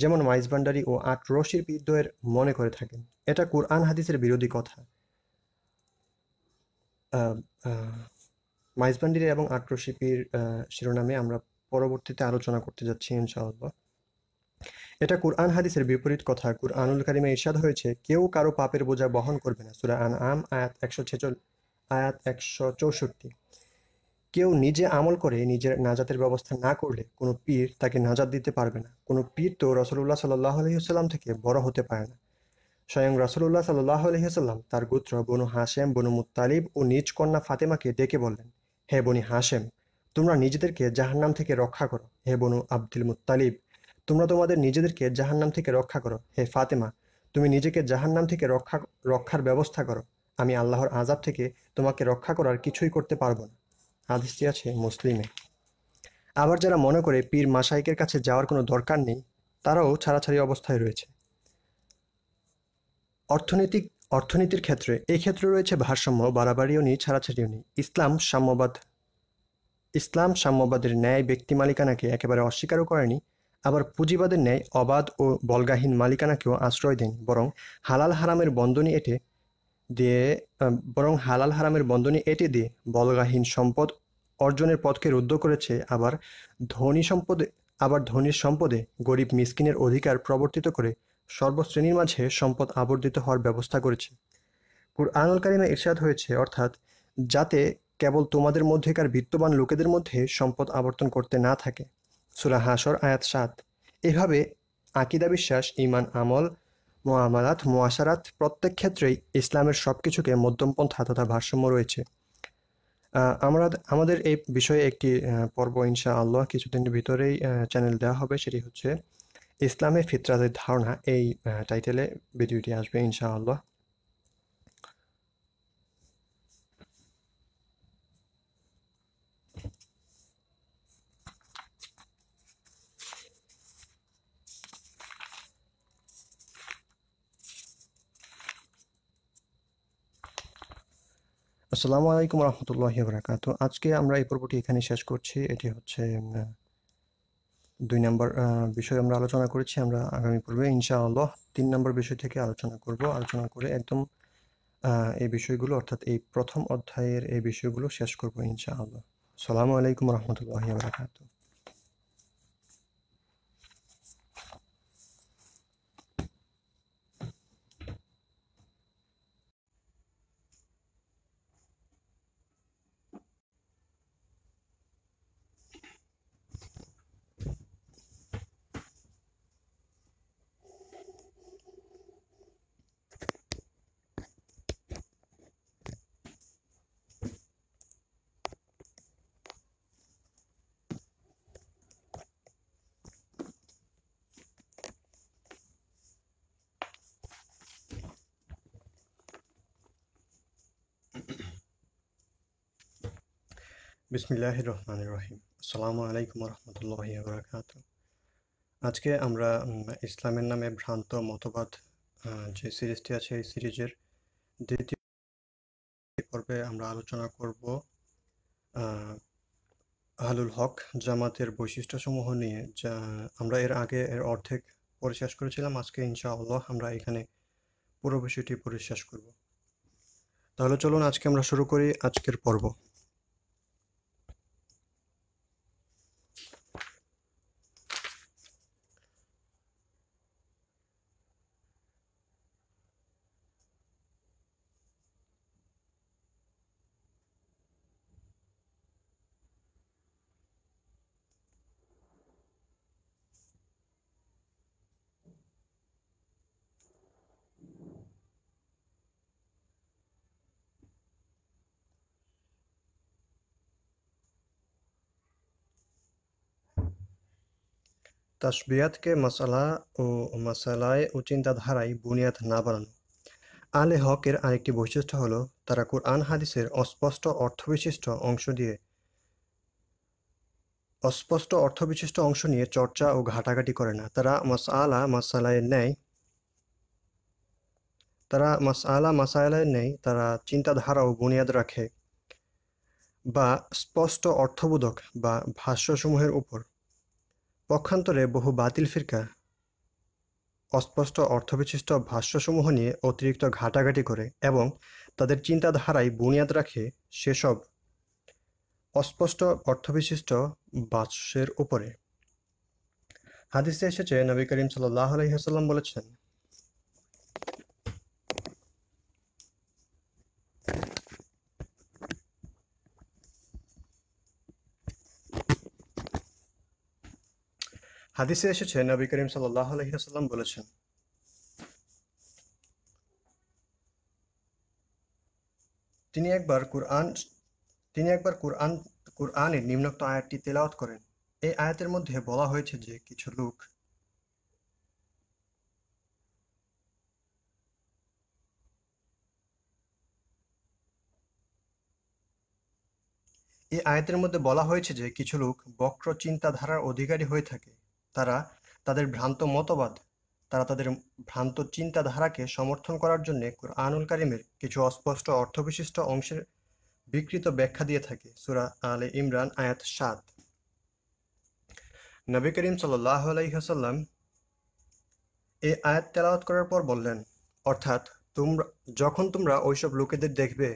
যেমন মাইজ ভান্ডারী ও আটরশির পীরদ্বয়ের মনে করে থাকেন। এটা কুরআন হাদিসের বিরোধী কথা। মাইজ ভান্ডারী এবং আটরশি পীর শিরোনামে আমরা পরবর্তীতে আলোচনা করতে যাচ্ছি ইনশাআল্লাহ। এটা কুরআন হাদিসের বিপরীত কথা। কুরআনুল কারিমে ইরশাদ হয়েছে, কেউ কারো পাপের বোঝা বহন করবে না, সূরা আনআম আয়াত ১৬৪। কেউ নিজে আমল করে নিজের নাজাতের ব্যবস্থা না করলে কোনো পীর তাকে নাজাত দিতে পারবে না। কোনো পীর তো রাসূলুল্লাহ সাল্লাল্লাহু আলাইহি ওয়াসাল্লাম থেকে বড় হতে পারে না। স্বয়ং রাসূলুল্লাহ সাল্লাল্লাহু আলাইহি ওয়াসাল্লাম তার গোত্র বনু হাশেম, বনু মুত্তালিব ও নিজ কন্যা ফাতেমাকে ডেকে বললেন, হে বনি হাশেম, তোমরা নিজেদেরকে জাহান্নাম থেকে রক্ষা করো। হে বনু আব্দুল মুত্তালিব, তোমরা তোমাদের নিজেদেরকে জাহান্নাম থেকে রক্ষা করো। হে ফাতেমা, তুমি নিজেকে জাহান্নাম থেকে রক্ষার ব্যবস্থা করো। আমি আল্লাহর আযাব থেকে তোমাকে রক্ষা করার কিছুই করতে পারবো না। হাদিসটি আছে মুসলিমে। আবার যারা মনে করে পীর মাশায়েখের কাছে যাওয়ার কোনো দরকার নেই, তারাও ছাড়াছাড়ি অবস্থায় রয়েছে। অর্থনীতির ক্ষেত্রে, এই ক্ষেত্রে রয়েছে ভারসাম্য, বাড়াবাড়িও নেই, ছাড়াছাড়িও নেই। ইসলাম সাম্যবাদের ন্যায় ব্যক্তি মালিকানাকে একেবারে অস্বীকারও করেনি, আবার পুঁজিবাদের ন্যায় অবাধ ও বলগাহীন মালিকানাকেও আশ্রয় দেন, বরং হালাল হারামের বন্ধনী এঁটে দিয়ে বলগাহীন সম্পদ অর্জনের পথকে রুদ্ধ করেছে। আবার ধনীর সম্পদে গরিব মিসকিনের অধিকার প্রবর্তিত করে সর্বশ্রেণীর মাঝে সম্পদ আবর্তিত হওয়ার ব্যবস্থা করেছে। কুরআনুল কারিমে ইরশাদ হয়েছে, অর্থাৎ যাতে কেবল তোমাদের মধ্যেকার বিত্তবান লোকেদের মধ্যে সম্পদ আবর্তন করতে না থাকে। সূরা হাশর আয়াত 7। এভাবে আকীদা, বিশ্বাস, ঈমান, আমল, মুআমালাত, মুআশারাত প্রত্যেক ক্ষেত্রেই ইসলামের সব কিছুকে মধ্যমপন্থা তথা ভারসাম্য রয়েছে। আমাদের এই বিষয়ে একটি পর্ব ইনশাআল্লাহ কিছুদিনের ভিতরেই চ্যানেল দেওয়া হবে, সেটি হচ্ছে ইসলামে ফিতরাতের ধারণা, এই টাইটেলে ভিডিওটি আসবে ইনশাআল্লাহ। আসসালামু আলাইকুম রহমতুল্লাহি ওয়া বারাকাতুহু। আজকে আমরা এই পর্বটি এখানে শেষ করছি। এটি হচ্ছে 2 নম্বর বিষয় আমরা আলোচনা করেছি। আমরা আগামী পর্বে ইনশাআল্লাহ 3 নম্বর বিষয় থেকে আলোচনা করব। আলোচনা করে একদম এই বিষয়গুলো, অর্থাৎ এই প্রথম অধ্যায়ের এই বিষয়গুলো শেষ করব ইনশাআল্লাহ। আসসালামু আলাইকুম রহমতুল্লাহি ওয়া বারাকাতুহু। বিসমিল্লাহির রহমানির রহিম। আসসালামু আলাইকুম রহমতুল্লাহি ওয়া বারাকাতুহু। আজকে আমরা ইসলামের নামে ভ্রান্ত মতবাদ যে সিরিজটি আছে, এই সিরিজের দ্বিতীয় পর্বে আমরা আলোচনা করব আহলুল হক জামাতের বৈশিষ্ট্যসমূহ নিয়ে, যা আমরা এর আগে এর অর্ধেক পরে শেষ করেছিলাম। আজকে ইনশাআল্লাহ আমরা এখানে পুরো বিষয়টি পরে শেষ করব। তাহলে চলুন আজকে আমরা শুরু করি আজকের পর্ব। তাসবিহাতকে মাসালা ও মাসালায় ও চিন্তাধারায় বুনিয়াদ না বানানো। আহলে হকের আরেকটি বৈশিষ্ট্য হলো তারা কুরআন হাদিসের অস্পষ্ট অর্থবিশিষ্ট অংশ নিয়ে চর্চা ও ঘাটাঘাটি করে না। তারা মাসালা মাসালায় নেয় তারা চিন্তাধারা ও বুনিয়াদ রাখে বা স্পষ্ট অর্থবোধক বা ভাষ্যসমূহের উপর। পক্ষান্তরে বহু বাতিল ফিরকা অস্পষ্ট অর্থবিশিষ্ট ভাষ্যসমূহ নিয়ে অতিরিক্ত ঘাটাঘাটি করে এবং তাদের চিন্তাধারায় বুনিয়াদ রাখে সেসব অস্পষ্ট অর্থবিশিষ্ট ভাষ্যের উপরে। হাদিসে এসেছে নবী করিম সাল্লাল্লাহু আলাইহি ওয়াসাল্লাম বলেছেন, তিনি একবার কুরআনের নিম্নোক্ত আয়াতটি তেলাওয়াত করেন। এই আয়াতের মধ্যে বলা হয়েছে যে কিছু লোক বক্র চিন্তাধারার অধিকারী হয়ে থাকে। তারা তাদের ভ্রান্ত চিন্তাধারাকে সমর্থন করার জন্য কুরআনুল কারিমের কিছু অস্পষ্ট অর্থবিশিষ্ট অংশের বিকৃত ব্যাখ্যা দিয়ে থাকে। সূরা আলে ইমরান আয়াত 7। नबी करीम सल्लल्लाहु अलैहि वसल्लम ए आयत तेलावत करार पर बोलें अर्थात जखन तुम्हरा ओइसब लोकेदेर देखबे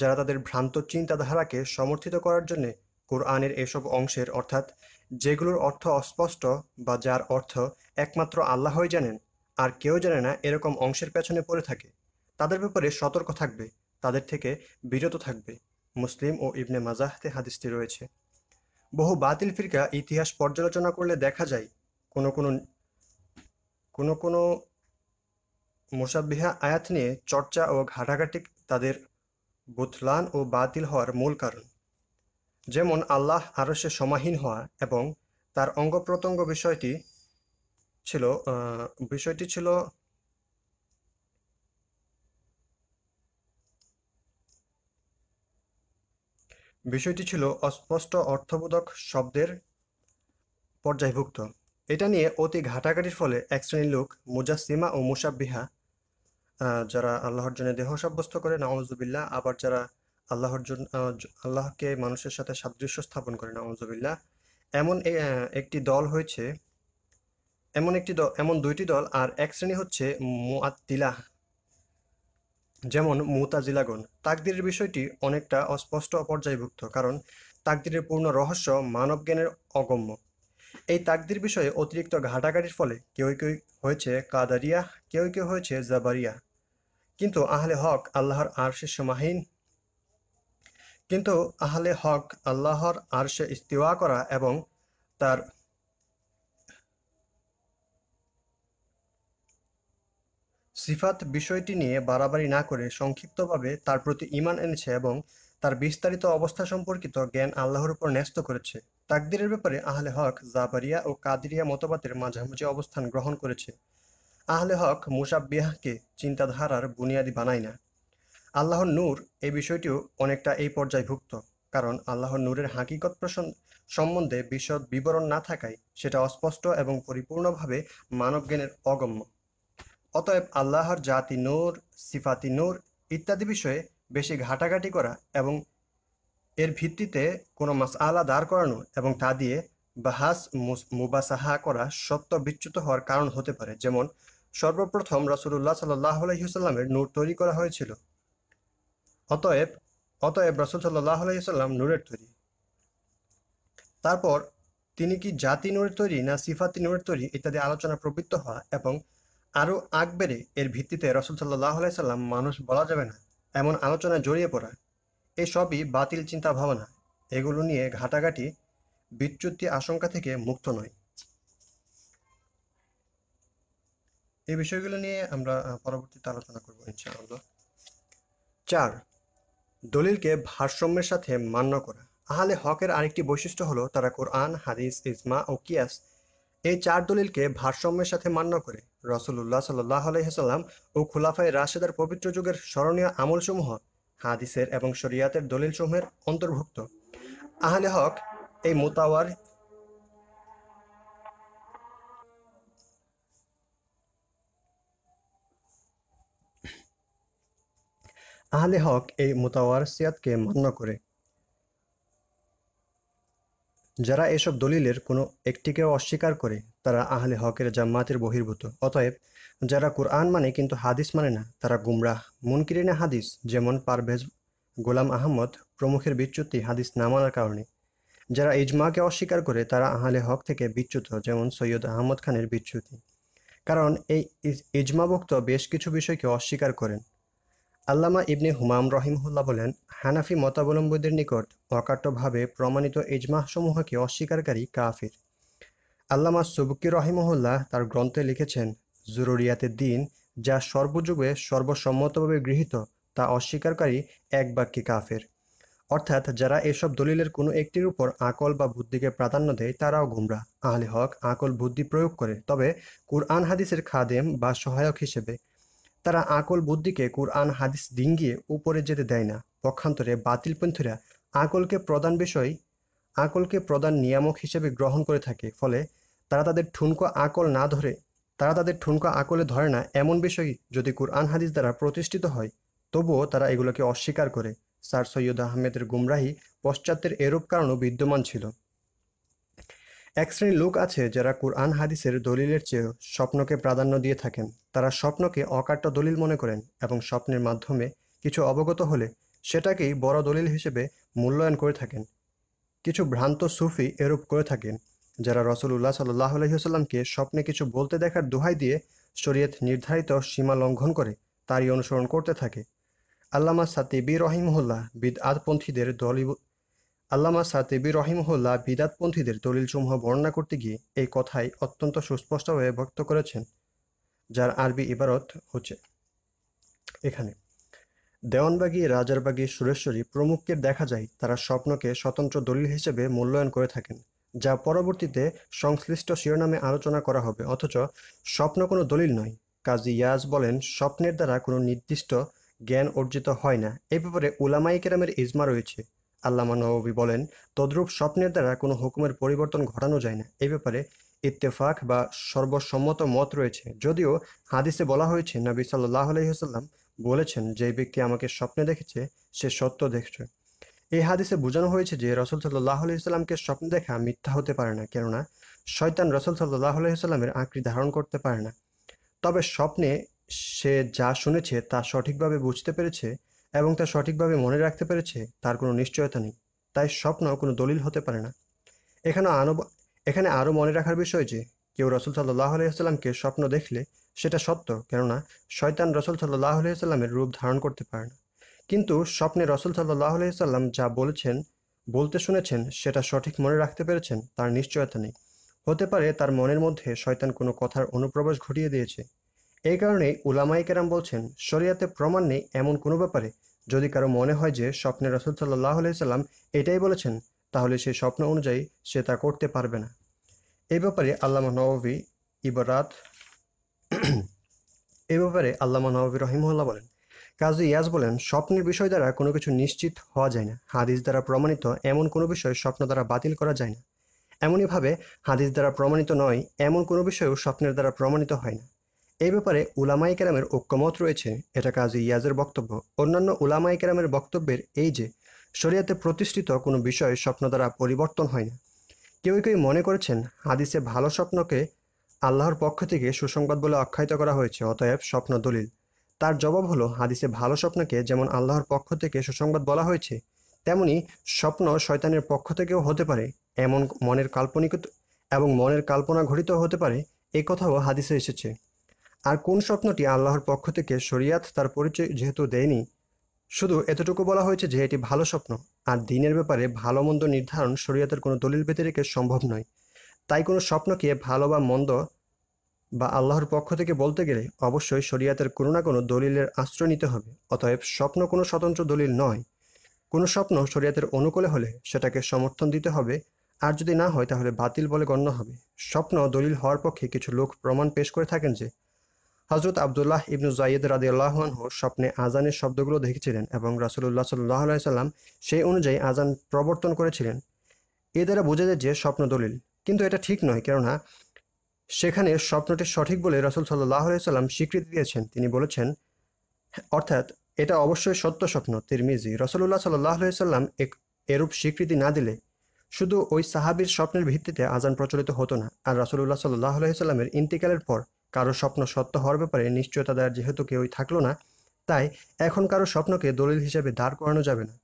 যারা তাদের ভ্রান্ত চিন্তাধারাকে সমর্থিত করার জন্য কোরআনের এসব অংশের অর্থাৎ যেগুলোর অর্থ অস্পষ্ট বা যার অর্থ একমাত্র আল্লাহই জানেন আর কেউ জানে না এরকম অংশের পেছনে পড়ে থাকে তাদের ব্যাপারে সতর্ক থাকবে তাদের থেকে বিরত থাকবে। মুসলিম ও ইবনে মাজাহতে হাদিসটি রয়েছে। বহু বাতিল ফিরকা ইতিহাস পর্যালোচনা করলে দেখা যায় কোনো কোনো মুশাব্বিহা আয়াত নিয়ে চর্চা ও ঘাটাঘাটি তাদের बुतलान और बातिल हार मूल कारण जेमन आल्लाह आरशे समाहीन हवा एवं तार अंग प्रत्यंग विषयटी छिलो अस्पष्ट अर्थबोधक शब्देर पर्यायभुक्त। एटा निये अति घाटाघाटिर फले एक श्रेणीर लोक मुजास्सिमा और मुशाब्बिहा যারা আল্লাহর জন্য দেহ সাব্যস্ত করে নাউজুবিল্লাহ, আবার যারা আল্লাহকে মানুষের সাথে সাদৃশ্য স্থাপন করে নাউজুবিল্লাহ, এমন দুইটি দল আর এক শ্রেণী হচ্ছে মুআত্তিলাহ, যেমন মুতাজিলাগণ। তাকদীরের বিষয়টি অনেকটা অস্পষ্ট অপর্যায়ভুক্ত, কারণ তাকদীরের পূর্ণ রহস্য মানব জ্ঞানের অগম্য। এই তাকদীর বিষয়ে অতিরিক্ত ঘাটাঘাটির ফলে কেউ হয়েছে কাদারিয়া, কেউ হয়েছে জাবারিয়া। কিন্তু আহলে হক আল্লাহর আরশে ইস্তিওয়া করা এবং তার সিফাত বিষয়টি নিয়ে বাড়াবাড়ি না করে সংক্ষিপ্তভাবে তার প্রতি ঈমান এনেছে এবং তার বিস্তারিত অবস্থা সম্পর্কিত জ্ঞান আল্লাহর উপর ন্যস্ত করেছে। তাকদীরের ব্যাপারে আহলে হক জাবারিয়া ও কাদিরিয়া মতবাদের মাঝামাঝি অবস্থান গ্রহণ করেছে। আহলে হক মুশাব্বিহাকে চিন্তাধারার বুনিয়াদি বানায় না। আল্লাহর নূর এই বিষয়টিও অনেকটা এই পর্যায়ভুক্ত, কারণ আল্লাহর নূরের হাকিকত সম্বন্ধে বিশদ বিবরণ না থাকায় সেটা অস্পষ্ট এবং পরিপূর্ণভাবে মানব জ্ঞানের অগম্য। অতএব আল্লাহর জাতি নূর, সিফাতি নূর ইত্যাদি বিষয়ে বেশি ঘাটাঘাটি করা এবং এর ভিত্তিতে কোনো মাসআলা দাঁড় করানো এবং তা দিয়ে বাহাস মুবাসাহা করা সত্য বিচ্যুত হওয়ার কারণ হতে পারে। যেমন সর্বপ্রথম রাসূলুল্লাহ সাল্লাল্লাহু আলাইহি ওয়াসাল্লামের নূর তৈরি করা হয়েছিল, অতএব রাসূল সাল্লাল্লাহু আলাইহি ওয়াসাল্লাম নূরের তৈরি। তারপর তিনি কি জাতি নূরের তৈরি না সিফাতি নূরের তৈরি ইত্যাদি আলোচনা প্রবৃত্ত হওয়া এবং আরও আগবেড়ে এর ভিত্তিতে রাসূল সাল্লাল্লাহু আলাইহি ওয়াসাল্লাম মানুষ বলা যাবে না এমন আলোচনায় জড়িয়ে পড়া, এসবই বাতিল চিন্তা ভাবনা। এগুলো নিয়ে ঘাটাঘাটি বিচ্যুতি আশঙ্কা থেকে মুক্ত নয়। এই বিষয়গুলো নিয়ে আমরা পরবর্তীতে আলোচনা করব ইনশাআল্লাহ। ৪ দলিলকে ভারসাম্যের সাথে মান্য করা। আহলে হকের আরেকটি বৈশিষ্ট্য হলো তারা কোরআন, হাদিস, ইজমা ও কিয়াস এই ৪ দলিলকে ভারসাম্যের সাথে মান্য করে। রাসূলুল্লাহ সাল্লাল্লাহু আলাইহি ওয়াসাল্লাম ও খোলাফায়ে রাশেদার পবিত্র যুগের স্মরণীয় আমলসমূহ হাদিসের এবং শরিয়াতের দলিলসমূহের অন্তর্ভুক্ত। আহলে হক এই মুতাওয়ারসিয়াতকে মান্য করে, যারা এসব দলিলের কোনো একটিকেও অস্বীকার করে তারা আহলে হকের জামাতের বহির্ভূত। অতএব যারা কোরআন মানে কিন্তু হাদিস মানে না তারা গুমরাহ, মুনকিরিনে হাদিস, যেমন পারভেজ গোলাম আহমদ প্রমুখের বিচ্যুতি হাদিস না মানার কারণে। যারা ইজমাকে অস্বীকার করে তারা আহলে হক থেকে বিচ্যুত, যেমন সৈয়দ আহমদ খানের বিচ্যুতি, কারণ এই ইজমাভুক্ত বেশ কিছু বিষয়কে অস্বীকার করেন। আল্লামা ইবনে হুমাম রহিমহুল্লাহ বলেন, হানাফি মতাবলম্বীদের নিকট অকাট্যভাবে প্রমাণিত ইজমাসমূহকে অস্বীকারী কাফির। আল্লামা সুবকি রহিমহুল্লাহ তার গ্রন্থে লিখেছেন, জরুরিয়াতের দিন যা সর্বযুগে সর্বসম্মতভাবে গৃহীত তা অস্বীকারী এক বাক্যে কাফের। অর্থাৎ যারা এসব দলিলের কোনো একটির উপর আকল বা বুদ্ধিকে প্রাধান্য দেয় তারাও গুমরা। আহলে হক আকল বুদ্ধি প্রয়োগ করে, তবে কুরআন হাদিসের খাদেম বা সহায়ক হিসেবে। তারা আকল বুদ্ধিকে কুরআন হাদিস ডিঙ্গিয়ে উপরে যেতে দেয় না। পক্ষান্তরে বাতিলপন্থীরা আকলকে প্রধান নিয়ামক হিসেবে গ্রহণ করে থাকে, ফলে তারা তাদের ঠুনকো আকলে ধরে না। এমন বিষয় যদি কুরআন হাদিস দ্বারা প্রতিষ্ঠিত হয় তবুও তারা এগুলোকে অস্বীকার করে। স্যার সৈয়দ আহমেদের গুমরাহি পশ্চাতের এরূপ কারণও বিদ্যমান ছিল। एक श्रेणी लोक आछे जारा कुरान हादिसेर दलिलेर चेये स्वप्नके प्राधान्य दिये थाकेन। तारा स्वप्नके अकाट्य दलिल मने करेन एबं स्वप्नेर माध्यमे किछु अवगत होले सेटाकेई बड़ दलिल हिसेबे मूल्यायन करे थाकेन। किछु भ्रांत सूफी एरूप करे थाकेन যারা রাসূলুল্লাহ সাল্লাল্লাহু আলাইহি ওয়াসাল্লামকে স্বপ্নে কিছু বলতে দেখার দোহাই দিয়ে শরীয়ত নির্ধারিত সীমা লঙ্ঘন করে তারই অনুসরণ করতে থাকে। আল্লামা সাতিবী রহিমাহুল্লাহ বিদআতপন্থীদের দলিলসমূহ বর্ণনা করতে গিয়ে এই কথাই অত্যন্ত সুস্পষ্টভাবে ব্যক্ত করেছেন, যার আরবি ইবারত হচ্ছে এখানে দেওয়ানবাগী, রাজারবাগী, সুরেশ্বরী প্রমুখকে দেখা যায় তারা স্বপ্নকে স্বতন্ত্র দলিল হিসেবে মূল্যায়ন করে থাকেন, যা পরবর্তীতে সংশ্লিষ্ট শিরোনামে আলোচনা করা হবে। অথচ স্বপ্ন কোনো দলিল নয়। কাজী ইয়াজ বলেন, স্বপ্নের দ্বারা কোনো নির্দিষ্ট জ্ঞান অর্জিত হয় না, এই ব্যাপারে উলামায়ে কেরামের ইজমা রয়েছে। আল্লামা নওবী বলেন, তদ্রূপ স্বপ্নের দ্বারা কোনো হুকুমের পরিবর্তন ঘটানো যায় না, এই ব্যাপারে ইত্তেফাক বা সর্বসম্মত মত রয়েছে। যদিও হাদিসে বলা হয়েছে নবী সাল্লাল্লাহু আলাইহি ওয়াসাল্লাম বলেছেন, যে ব্যক্তি আমাকে স্বপ্নে দেখেছে সে সত্য দেখেছে। এই হাদিসে বোঝানো হয়েছে যে রাসূল সাল্লাল্লাহু আলাইহি ওয়াসাল্লামকে স্বপ্নে দেখা মিথ্যা হতে পারে না, কেননা শয়তান রাসূল সাল্লাল্লাহু আলাইহি ওয়াসাল্লামের আকৃতি ধারণ করতে পারে না। তবে স্বপ্নে সে যা শুনেছে তা সঠিকভাবে বুঝতে পেরেছে এবং তা সঠিকভাবে মনে রাখতে পেরেছে তার কোনো নিশ্চয়তা নেই, তাই স্বপ্ন কোনো দলিল হতে পারে না। এখানে আরও মনে রাখার বিষয় যে কেউ রাসূল সাল্লাল্লাহু আলাইহি ওয়াসাল্লামকে স্বপ্ন দেখলে সেটা সত্য, কেননা শয়তান রাসূল সাল্লাল্লাহু আলাইহি ওয়াসাল্লামের রূপ ধারণ করতে পারে না। কিন্তু স্বপ্নে রাসূল সাল্লাল্লাহু আলাইহি ওয়াসাল্লাম যা বলতে শুনেছেন সেটা সঠিক মনে রাখতে পেরেছেন তার নিশ্চয়তা নেই। হতে পারে তার মনের মধ্যে শয়তান কোনো কথার অনুপ্রবেশ ঘটিয়ে দিয়েছে। এই কারণে উলামায়ে কেরাম বলছেন, শরিয়াতে প্রমাণ নেই এমন কোনো ব্যাপারে যদি কারো মনে হয় যে স্বপ্নে রাসূল সাল্লাল্লাহু আলাইহি ওয়াসাল্লাম এটাই বলেছেন, তাহলে সেই স্বপ্ন অনুযায়ী সে তা করতে পারবে না। এই ব্যাপারে আল্লামা নওবী রহিমাহুল্লাহ বলেন, কাজী ইয়াজ বলেন, স্বপ্নের বিষয় দ্বারা কোনো কিছু নিশ্চিত হওয়া যায় না। হাদিস দ্বারা প্রমাণিত এমন কোনো বিষয় স্বপ্ন দ্বারা বাতিল করা যায় না, এমনইভাবে হাদিস দ্বারা প্রমাণিত নয় এমন কোনো বিষয়ও স্বপ্নের দ্বারা প্রমাণিত হয় না। এই ব্যাপারে উলামায়ে কেরামের ঐক্যমত রয়েছে। এটা কাজী ইয়াজের বক্তব্য। অন্যান্য উলামায়ে কেরামের বক্তব্যের এই যে শরিয়াতে প্রতিষ্ঠিত কোনো বিষয় স্বপ্ন দ্বারা পরিবর্তন হয় না। কেউ কেউ মনে করেছেন হাদিসে ভালো স্বপ্নকে আল্লাহর পক্ষ থেকে সুসংবাদ বলে আখ্যায়িত করা হয়েছে, অতএব স্বপ্ন দলিল। তার জবাব হলো, হাদিসে ভালো স্বপ্নকে যেমন আল্লাহর পক্ষ থেকে সুসংবাদ বলা হয়েছে, তেমনি স্বপ্ন শয়তানের পক্ষ থেকেও হতে পারে, এমন মনের কল্পনা ঘটিত হতে পারে, এই কথাও হাদিসে এসেছে। আর কোন স্বপ্নটি আল্লাহর পক্ষ থেকে শরিয়াত তার পরিচয় যেহেতু দেয়নি, শুধু এতটুকু বলা হয়েছে যে এটি ভালো স্বপ্ন। আর দ্বীনের ব্যাপারে ভালো মন্দ নির্ধারণ শরিয়াতের কোনো দলিল ব্যতিরেকে সম্ভব নয়। তাই কোনো স্বপ্নকে ভালো বা মন্দ বা আল্লাহর পক্ষ থেকে বলতে গেলে অবশ্যই শরিয়াতের কোনো না কোনো দলিলের আশ্রয় নিতে হবে। অতএব স্বপ্ন কোনো স্বতন্ত্র দলিল নয়। কোনো স্বপ্ন শরিয়াতের অনুকূলে হলে সেটাকে সমর্থন দিতে হবে, আর যদি না হয় তাহলে বাতিল বলে গণ্য হবে। স্বপ্ন দলিল হওয়ার পক্ষে কিছু লোক প্রমাণ পেশ করে থাকেন যে হযরত আব্দুল্লাহ ইবনু যায়েদ রাদিয়াল্লাহু আনহু স্বপ্নে আজানের শব্দগুলো দেখেছিলেন এবং রাসূলুল্লাহ সাল্লাল্লাহু আলাইহি ওয়াসাল্লাম সেই অনুযায়ী আজান প্রবর্তন করেছিলেন। এ দ্বারা বোঝা যায় যে স্বপ্ন দলিল, কিন্তু এটা ঠিক নয়, কেননা সেখানে স্বপ্নটি সঠিক বলে রাসূল সাল্লাল্লাহু আলাইহি ওয়াসাল্লাম স্বীকৃতি দিয়েছেন। তিনি বলেছেন, অর্থাৎ এটা অবশ্যই সত্য স্বপ্ন। তিরমিজি। রাসূলুল্লাহ সাল্লাল্লাহু আলাইহি ওয়াসাল্লাম এরূপ স্বীকৃতি না দিলে শুধু ওই সাহাবীর স্বপ্নের ভিত্তিতে আজান প্রচলিত হতো না। আর রাসূলুল্লাহ সাল্লাল্লাহু আলাইহি ওয়াসাল্লামের ইন্তিকালের পর কারো স্বপ্ন সত্য হওয়ার ব্যাপারে নিশ্চয়তা দেওয়ার যেহেতু কেউই থাকলো না, তাই এখন কারো স্বপ্নকে দলিল হিসেবে দাঁড় করানো যাবে না।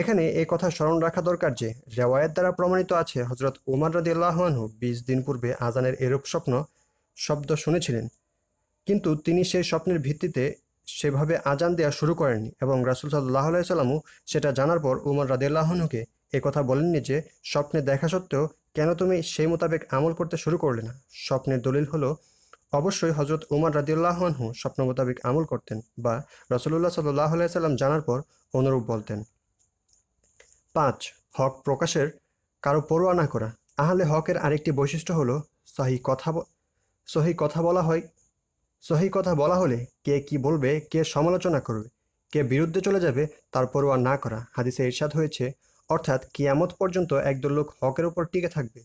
এখানে এই কথা স্মরণ রাখা দরকার যে রেওয়ায়াত দ্বারা প্রমাণিত আছে হযরত ওমর রাদিয়াল্লাহু আনহু 20 দিন পূর্বে আজানের এরূপ শব্দ শুনেছিলেন, কিন্তু তিনি সেই স্বপ্নের ভিত্তিতে সেভাবে আজান দেওয়া শুরু করেননি এবং রাসূল সাল্লাল্লাহু আলাইহি ওয়াসাল্লামও সেটা জানার পর ওমর রাদিয়াল্লাহু আনহুকে এই কথা বলেননি যে স্বপ্নে দেখা সত্ত্বেও কেন তুমি সেই মোতাবেক আমল করতে শুরু করলে না। স্বপ্নের দলিল হলো অবশ্যই হযরত ওমর রাদিয়াল্লাহু আনহু স্বপ্ন মোতাবেক আমল করতেন বা রাসূলুল্লাহ সাল্লাল্লাহু আলাইহি ওয়াসাল্লাম জানার পর অনুরূপ বলতেন। ৫. হক প্রকাশের কারো পরোয়া না করা। আহলে হকের আরেকটি বৈশিষ্ট্য হলো সহি কথা বলা হলে কে কি বলবে, কে সমালোচনা করবে, কে বিরুদ্ধে চলে যাবে তার পরোয়া না করা। হাদিসে ইরশাদ হয়েছে, অর্থাৎ কিয়ামত পর্যন্ত একদল লোক হকের উপর টিকে থাকবে,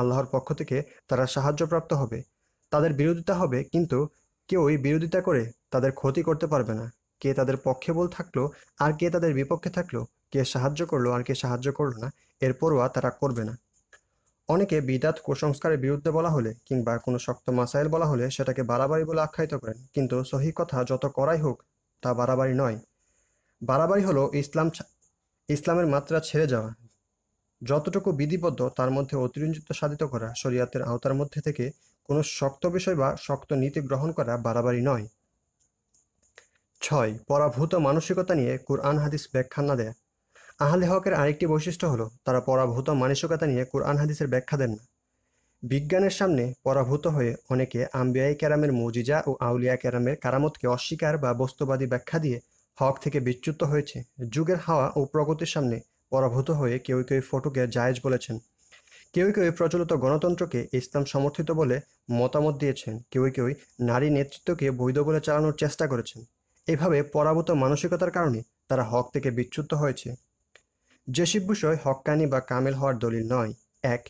আল্লাহর পক্ষ থেকে তারা সাহায্যপ্রাপ্ত হবে, তাদের বিরোধিতা হবে, কিন্তু কেউই বিরোধিতা করে তাদের ক্ষতি করতে পারবে না। কে তাদের পক্ষে থাকলো আর কে তাদের বিপক্ষে থাকলো, কে সাহায্য করলো আর কে সাহায্য করলো না, এর পরোয়া তারা করবে না। অনেকে বিদাত কুসংস্কারের বিরুদ্ধে বলা হলে কিংবা কোনো শক্ত মাসাইল বলা হলে সেটাকে বাড়াবাড়ি বলে আখ্যায়িত করেন, কিন্তু সহি কথা যত করাই হোক তা বাড়াবাড়ি নয়। বাড়াবাড়ি হলো ইসলামের মাত্রা ছেড়ে যাওয়া, যতটুকু বিধিবদ্ধ তার মধ্যে অতিরঞ্জিত সাধিত করা। শরিয়াতের আওতার মধ্যে থেকে কোনো শক্ত বিষয় বা শক্ত নীতি গ্রহণ করা বাড়াবাড়ি নয়। ৬. পরাভূত মানসিকতা নিয়ে কুরআন হাদিস ব্যাখ্যা না দেয়া। আহলে হকের আরেকটি বৈশিষ্ট্য হলো তারা পরাভূত মানসিকতা নিয়ে কুরআন হাদিসের ব্যাখ্যা দেন না। বিজ্ঞানের সামনে পরাভূত হয়ে অনেকে আম্বিয়ায়ে কেরামের মুজিজা ও আউলিয়া কেরামের কারামতকে অস্বীকার বা বস্তুবাদী ব্যাখ্যা দিয়ে হক থেকে বিচ্যুত হয়েছে। যুগের হাওয়া ও প্রগতির সামনে পরাভূত হয়ে কেউ কেউ ফটোকে জায়েজ বলেছেন, কেউ কেউ প্রচলিত গণতন্ত্রকে ইসলাম সমর্থিত বলে মতামত দিয়েছেন, কেউ কেউ নারী নেতৃত্বকে বৈধ বলে চালানোর চেষ্টা করেছেন। এভাবে পরাভূত মানসিকতার কারণে তারা হক থেকে বিচ্যুত হয়েছে। যেসব বিষয় হক্কানি বা কামেল হওয়ার দলিল নয়। ১.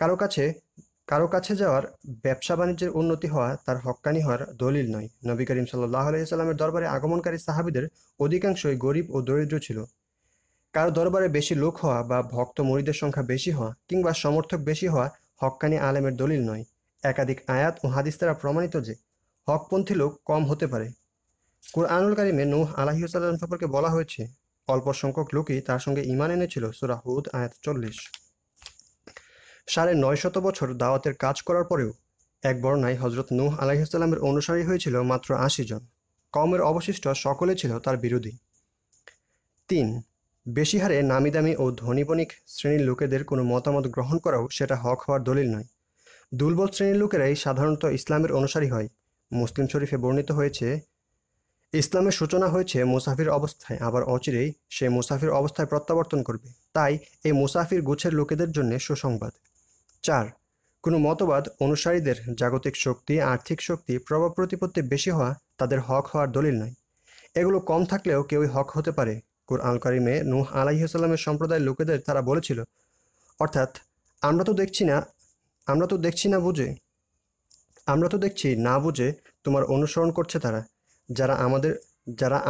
কারো কাছে যাওয়ার, ব্যবসা বাণিজ্যের উন্নতি হওয়া তার হক্কানি হওয়ার দলিল নয়। নবী করিম সাল্লাল্লাহু আলাইহি সাল্লামের দরবারে আগমনকারী সাহাবিদের অধিকাংশই গরিব ও দরিদ্র ছিল। কারো দরবারে বেশি লোক হওয়া বা ভক্ত মুরিদের সংখ্যা বেশি হওয়া কিংবা সমর্থক বেশি হওয়া হক্কানি আলেমের দলিল নয়। একাধিক আয়াত ও হাদিস দ্বারা প্রমাণিত যে হকপন্থী লোক কম হতে পারে। কুরআনুল কারিমে নূহ আলাইহিস সালাম সম্পর্কে বলা হয়েছে অল্প সংখ্যক লোকই তার সঙ্গে ইমান এনেছিল, সূরা হুদ আয়াত 40। 950 বছর দাওয়াতের কাজ করার পরেও এক বর্ণায় হযরত নূহ আলাইহিস সালামের অনুসারী হয়েছিল মাত্র 80 জন। কওমের অবশিষ্ট সকলে ছিল তার বিরোধী। ৩. বেশি হারে নামি দামি ও ধনী বণিক শ্রেণীর লোকেদের কোনো মতামত গ্রহণ করাও সেটা হক হওয়ার দলিল নয়। দুর্বল শ্রেণীর লোকেরাই সাধারণত ইসলামের অনুসারী হয়। মুসলিম শরীফে বর্ণিত হয়েছে, ইসলামের সূচনা হয়েছে মুসাফির অবস্থায়, আবার অচিরেই সে মুসাফির অবস্থায় প্রত্যাবর্তন করবে। তাই এই মুসাফির গোছের লোকেদের জন্য সুসংবাদ। ৪. কোনো মতবাদ অনুসারীদের জাগতিক শক্তি, আর্থিক শক্তি, প্রভাব প্রতিপত্তি বেশি হওয়া তাদের হক হওয়ার দলিল নয়। এগুলো কম থাকলেও কেউই হক হতে পারে। কুরআন কারিমে নূহ আলাইহিস সালামের সম্প্রদায়ের লোকেদের তারা বলেছিল, অর্থাৎ আমরা তো দেখছি না বুঝে তোমার অনুসরণ করছে তারা যারা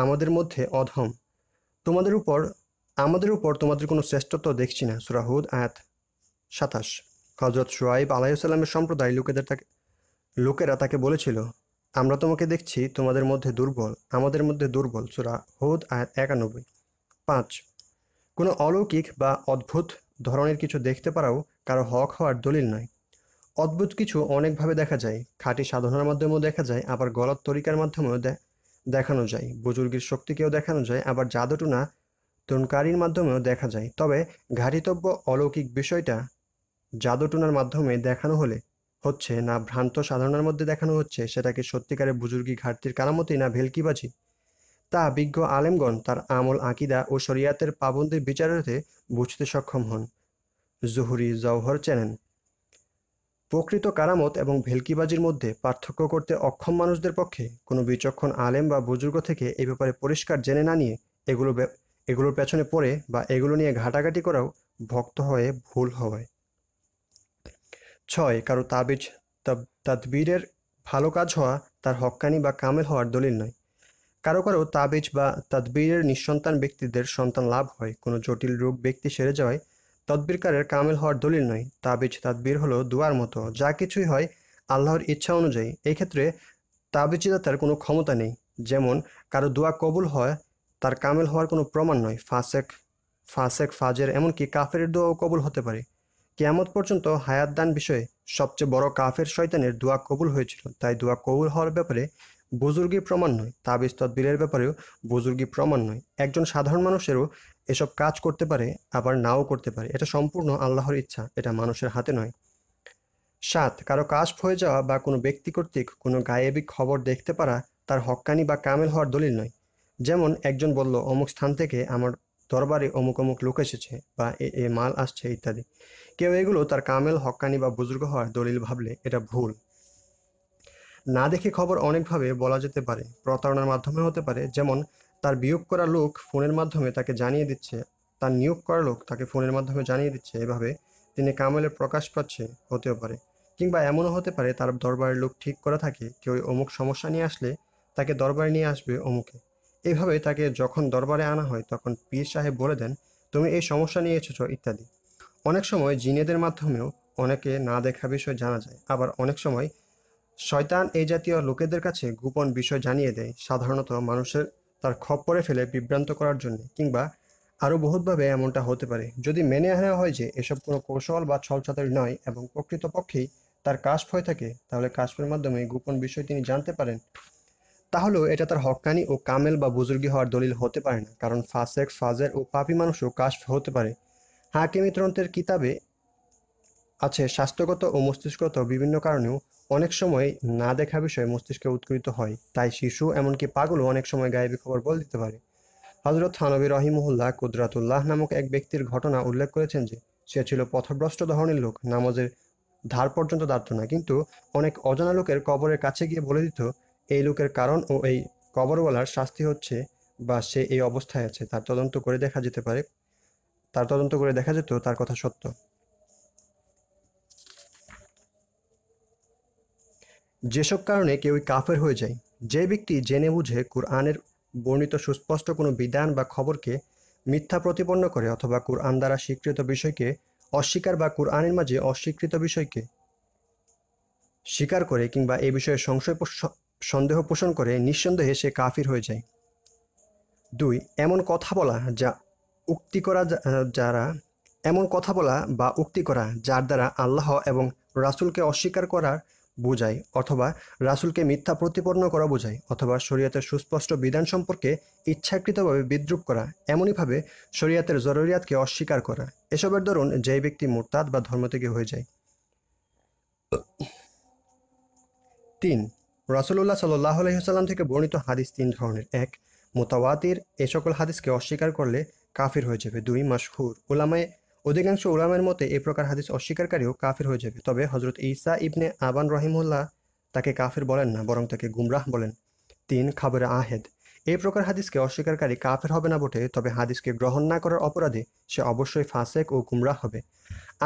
আমাদের মধ্যে অধম। আমাদের উপর তোমাদের কোনো শ্রেষ্ঠত্ব দেখছি না, সূরা হুদ আয়াত ২৭। হযরত শুআয়ব আলাইহিস সালামের সম্প্রদায় লোকেরা তাকে বলেছিল, আমরা তোমাকে দেখছি আমাদের মধ্যে দুর্বল, সূরা হুদ আয়াত ৯১। ৫. কোনো অলৌকিক বা অদ্ভুত ধরনের কিছু দেখতে পারাও কারো হক হওয়ার দলিল নয়। অদ্ভুত কিছু অনেকভাবে দেখা যায়, খাঁটি সাধনার মাধ্যমেও দেখা যায়, আবার গলত তরিকার মাধ্যমেও দেখানো যায়, বুজুর্গির শক্তিকেও দেখানো যায়, আবার জাদুটুনা তনকারীর মাধ্যমেও দেখা যায়। তবে ঘাটিতব্য অলৌকিক বিষয়টা জাদুটুনার মাধ্যমে দেখানো হচ্ছে না ভ্রান্ত সাধনার মধ্যে দেখানো হচ্ছে, সেটা কি সত্যিকারে বুজুর্গি ঘাটতির কারামতি না ভেলকিবাজি, তা বিজ্ঞ আলেমগণ তার আমল, আকিদা ও শরিয়াতের পাবন্দির বিচারার্থে বুঝতে সক্ষম হন। জহুরি জওহর চ্যানেল। প্রকৃত কারামত এবং ভেলকিবাজির মধ্যে পার্থক্য করতে অক্ষম মানুষদের পক্ষে কোনো বিচক্ষণ আলেম বা বুজুর্গ থেকে এ ব্যাপারে পরিষ্কার জেনে না নিয়ে এগুলোর পেছনে পড়ে বা এগুলো নিয়ে ঘাটাঘাটি করাও ভক্ত হয়ে ভুল হয়। ৬. কারো তাবিজ তাদবীরের ভালো কাজ হওয়া তার হক্কানি বা কামেল হওয়ার দলিল নয়। কারো তাবিজ বা তাদবীরের নিঃসন্তান ব্যক্তিদের সন্তান লাভ হয়, কোনো জটিল রোগ ব্যক্তি সেরে যাওয়ায় তদবিরকারের কামেল হওয়ার দলিল নয়। তাবিজ তাদবির হলো দুয়ার মতো, যা কিছুই হয় আল্লাহর ইচ্ছা অনুযায়ী। এক্ষেত্রে তাবিজদাতার কোনো ক্ষমতা নেই। যেমন কারো দোয়া কবুল হয় তার কামেল হওয়ার কোনো প্রমাণ নয়। ফাসেক ফাজের এমনকি কাফের দোয়াও কবুল হতে পারে। কিয়ামত পর্যন্ত হায়াত দান বিষয়ে সবচেয়ে বড় কাফের শয়তানের দোয়া কবুল হয়েছিল। তাই দোয়া কবুল হওয়ার ব্যাপারে বুজুর্গি প্রমাণ নয়, তাবিজ তদবিরের ব্যাপারেও বুজুর্গি প্রমাণ নয়। একজন সাধারণ মানুষেরও এসব কাজ করতে পারে, আবার নাও করতে পারে। এটা সম্পূর্ণ আল্লাহর ইচ্ছা, এটা মানুষের হাতে নয়। ৭. কারো কাশফ হয়ে যাওয়া বা কোনো ব্যক্তি কর্তৃক কোনো গায়েবী খবর দেখতে পারা তার হক্কানি বা কামেল হওয়ার দলিল নয়। যেমন একজন বলল, অমুক স্থান থেকে আমার দরবারে অমুক অমুক লোক এসেছে বা এ মাল আসছে ইত্যাদি। কেউ এগুলো তার কামেল, হক্কানি বা বুজুর্গ হওয়ার দলিল ভাবলে এটা ভুল। না দেখে খবর অনেকভাবে বলা যেতে পারে, প্রতারণার মাধ্যমে হতে পারে। যেমন তার বিয়োগ করা লোক ফোনের মাধ্যমে তাকে জানিয়ে দিচ্ছে, তার নিয়োগ করা লোক তাকে ফোনের মাধ্যমে জানিয়ে দিচ্ছে, এভাবে তিনি কামেলে প্রকাশ পাচ্ছে হতেও পারে। কিংবা এমনও হতে পারে তার দরবারের লোক ঠিক করা থাকে, কেউ অমুক সমস্যা নিয়ে আসলে তাকে দরবারে নিয়ে আসবে অমুকে। এভাবে তাকে যখন দরবারে আনা হয় তখন পীর সাহেব বলে দেন, তুমি এই সমস্যা নিয়ে এসেছ ইত্যাদি। অনেক সময় জিনেদের মাধ্যমেও অনেকে না দেখা বিষয় জানা যায়। আবার অনেক সময় শয়তান এই জাতীয় লোকেদের কাছে গোপন বিষয় জানিয়ে দেয়, সাধারণত মানুষের তার খপ্পরে ফেলে বিভ্রান্ত করার জন্য, কিংবা আরও বহুতভাবে এমনটা হতে পারে। যদি মেনে নেওয়া হয় যে এসব কোনো কৌশল বা ছলচাতুরি নয় এবং প্রকৃতপক্ষেই তার কাশফ হয়ে থাকে, তাহলে কাশফের মাধ্যমে গোপন বিষয় তিনি জানতে পারেন, তাহলেও এটা তার হক্কানি ও কামেল বা বুজুর্গি হওয়ার দলিল হতে পারে না, কারণ ফাসেক, ফাজের ও পাপী মানুষও কাশফ হতে পারে। হাকিমি তরন্তের কিতাবে আছে স্বাস্থ্যগত ও মস্তিষ্কগত বিভিন্ন কারণেও অনেক সময় না দেখা বিষয়ে মস্তিষ্কে উৎকৃত হয়, তাই শিশু এমনকি পাগলও অনেক সময় গায়েবী খবর বলে দিতে পারে। হজরত থানবী রহিমুল্লাহ কুদরাতুল্লাহ নামক এক ব্যক্তির ঘটনা উল্লেখ করেছেন যে সে ছিল পথভ্রষ্ট ধরনের লোক, নামাজের ধার পর্যন্ত দাঁড়ত না, কিন্তু অনেক অজানা লোকের কবরের কাছে গিয়ে বলে দিত এই লোকের কারণ ও এই কবরওয়ালার শাস্তি হচ্ছে বা সে এই অবস্থায় আছে, তার তদন্ত করে দেখা যেত তার কথা সত্য। যেসব কারণে কেউই কাফের হয়ে যায়, যে ব্যক্তি জেনে বুঝে কুরআনের বর্ণিত সুস্পষ্ট কোনো বিধান বা খবরকে মিথ্যা প্রতিপন্ন করে অথবা কুরআন দ্বারা স্বীকৃত বিষয়কে অস্বীকার বা কুরআনের মাঝে অস্বীকৃত বিষয়কে স্বীকার করে কিংবা এই বিষয়ে সন্দেহ পোষণ করে, নিঃসন্দেহে সে কাফির হয়ে যায়। 2. এমন কথা বলা বা উক্তি করা যার দ্বারা আল্লাহ এবং রাসুলকে অস্বীকার করার বোঝায় অথবা রাসুলকে মিথ্যা প্রতিপন্ন করা বোঝায়, অথবা শরীয়তের সুস্পষ্ট বিধান সম্পর্কে ইচ্ছাকৃতভাবে বিদ্রুপ করা, এমনইভাবে শরীয়তের জরুরিয়াতকে অস্বীকার করা। এসবের দরুন যে ব্যক্তি মুরতাদ বা ধর্মত্যাগী হয়ে যায়। 3. রাসূলুল্লাহ সাল্লাল্লাহু আলাইহি ওয়াসাল্লাম থেকে বর্ণিত হাদিস তিন ধরনের: 1. মুতাওয়াতির, এ সকল হাদিসকে অস্বীকার করলে কাফির হয়ে যাবে। 2. মাশহুর, অধিকাংশ উলামার মতে এ প্রকার হাদিস অস্বীকারীও কাফির হয়ে যাবে, তবে হজরত ঈসা ইবনে আবান রহিমুল্লাহ তাকে কাফির বলেন না, বরং তাকে গুমরাহ বলেন। 3. খাবারে আহেদ, এই প্রকার হাদিসকে অস্বীকারী কাফের হবে না বটে, তবে হাদিসকে গ্রহণ না করার অপরাধে সে অবশ্যই ফাসেক ও গুমরাহ হবে।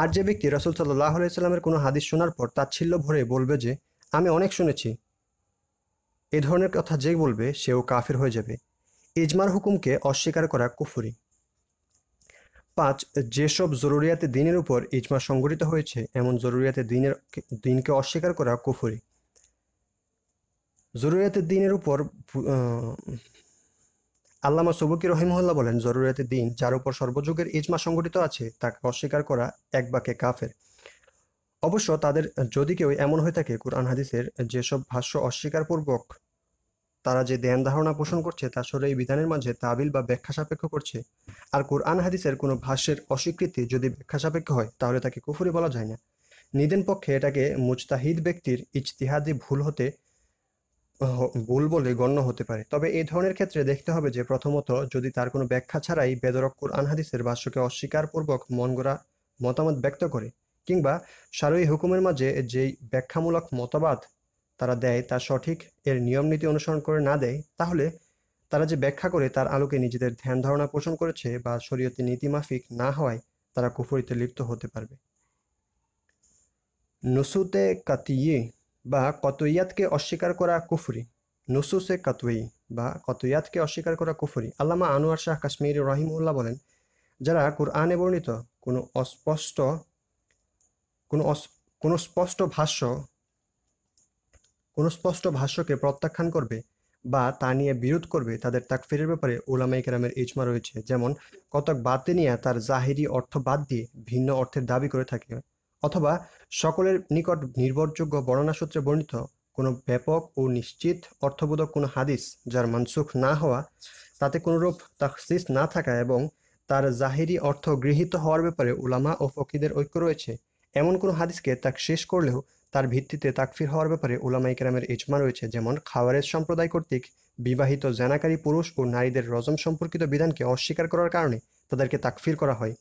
আর যে ব্যক্তি রাসূল সাল্লাল্লাহু আলাইহি ওয়াসাল্লামের কোনো হাদিস শোনার পর তাচ্ছিল্য ভরে বলবে যে আমি অনেক শুনেছি, এ ধরনের কথা যে বলবে সেও কাফির হয়ে যাবে। ইজমার হুকুমকে অস্বীকার করা কুফরি। 5. যেসব জরুরিয়াতে দিনের উপর ইজমা সংগঠিত হয়েছে এমন জরুরিয়াতে দিনকে অস্বীকার করা কুফরি। জরুরিয়াতে দিনের উপর আল্লামা সুবুকি রহিমুল্লাহ বলেন, জরুরিয়াতে দিন যার উপর সর্বযুগের ইজমা সংগঠিত আছে তাকে অস্বীকার করা এক বাক্যে কাফের। অবশ্য তাদের যদি কেউ এমন হয়ে থাকে কুরআন হাদিসের যেসব ভাষ্য অস্বীকারপূর্বক তারা যে ধ্যান ধারণা পোষণ করছে তা শরঈ বিধানের মাঝে তাবিল বা ব্যাখ্যা সাপেক্ষ করছে, আর কুরআন হাদিসের কোনো ভাষ্যের অস্বীকৃতি যদি ব্যাখ্যা সাপেক্ষ হয় তাহলে তাকে কুফরি বলা যায় না। নিদেন পক্ষে এটাকে মুজতাহিদ ব্যক্তির ইজতিহাদি ভুল বলে গণ্য হতে পারে। তবে এই ধরনের ক্ষেত্রে দেখতে হবে যে প্রথমত যদি তার কোনো ব্যাখ্যা ছাড়াই বেদরক কুরআন হাদিসের ভাষ্যকে অস্বীকারপূর্বক মনগড়া মতামত ব্যক্ত করে, কিংবা শরঈ হুকুমের মাঝে যেই ব্যাখ্যামূলক মতবাদ তারা দেয় তা সঠিক এর নিয়ম নীতি অনুসরণ করে না দেয়, তাহলে তারা যে ব্যাখ্যা করে তার আলোকে নিজেদের ধ্যান ধারণা পোষণ করেছে বা শরীয়তে নীতিমাফিক না হওয়ায় তারা কুফরিতে লিপ্ত হতে পারবে। নুসুতে কাতঈ বা কতইয়াতকে অস্বীকার করা কুফরি। নুসুসে কাতঈ বা কতইয়াতকে অস্বীকার করা কুফরি। আল্লামা আনোয়ার শাহ কাশ্মীরি রহিমুল্লাহ বলেন, যারা কুরআনে বর্ণিত কোনো স্পষ্ট ভাষ্যকে প্রত্যাখ্যান করবে বা তা নিয়ে বিরোধ করবে তাদের তাকফিরের ব্যাপারে উলামায়ে কেরামের ইজমা রয়েছে। যেমন কতক বাতিনিয়া তার জাহিরি অর্থ বাদ দিয়ে ভিন্ন অর্থের দাবি করে থাকে, অথবা সকলের নিকট নির্ভরযোগ্য বর্ণনা সূত্রে বর্ণিত কোনো ব্যাপক ও নিশ্চিত অর্থবোধক কোনো হাদিস যার মানসুখ না হওয়া, তাতে কোনোরূপ তাখসিস না থাকা এবং তার জাহিরি অর্থ গৃহীত হওয়ার ব্যাপারে উলামা ও ফকিদের ঐক্য রয়েছে, এমন কোনো হাদিসকে তাকশিস করলেও তার ভিত্তিতে তাকফির হওয়ার ব্যাপারে উলামায়ে কেরামের ইজমা রয়েছে। যেমন খাওয়ারেজ সম্প্রদায় কর্তৃক বিবাহিত জেনাকারী পুরুষ ও নারীদের রজম সম্পর্কিত বিধানকে অস্বীকার করার কারণে তাদেরকে তাকফির করা হয়।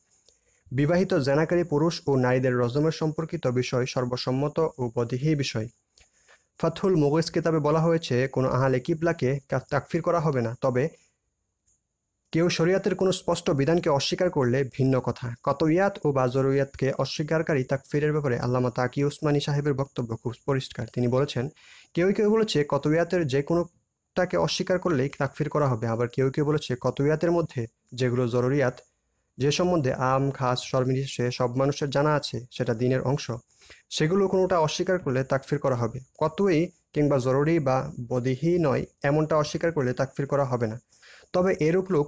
বিবাহিত জেনাকারী পুরুষ ও নারীদের রজমের সম্পর্কিত বিষয় সর্বসম্মত ও বদিহি বিষয়। ফাতহুল মুগীস কিতাবে বলা হয়েছে কোনো আহলে কিবলাকে তাকফির করা হবে না, তবে কেউ শরীয়তের কোনো স্পষ্ট বিধানকে অস্বীকার করলে ভিন্ন কথা। কতইয়াত ও বাজরুয়াতকে অস্বীকারী তাকফিরের ব্যাপারে আল্লামা তাকি উসমানী সাহেবের বক্তব্য খুব পরিষ্কার। তিনি বলেছেন, কেউ বলেছে কতইয়াতের যে কোনোটাকে অস্বীকার করলেই তাকফির করা হবে, আবার কেউ বলেছে কতইয়াতের মধ্যে যেগুলো জরুরিয়াত যে সম্বন্ধে আম খাস সর্বনির্বিশেষে সব মানুষের জানা আছে সেটা দিনের অংশ, সেগুলো কোনোটা অস্বীকার করলে তাকফির করা হবে। কতই কিংবা জরুরি বা বদিহি নয় এমনটা অস্বীকার করলে তাকফির করা হবে না। তবে এরূপ লোক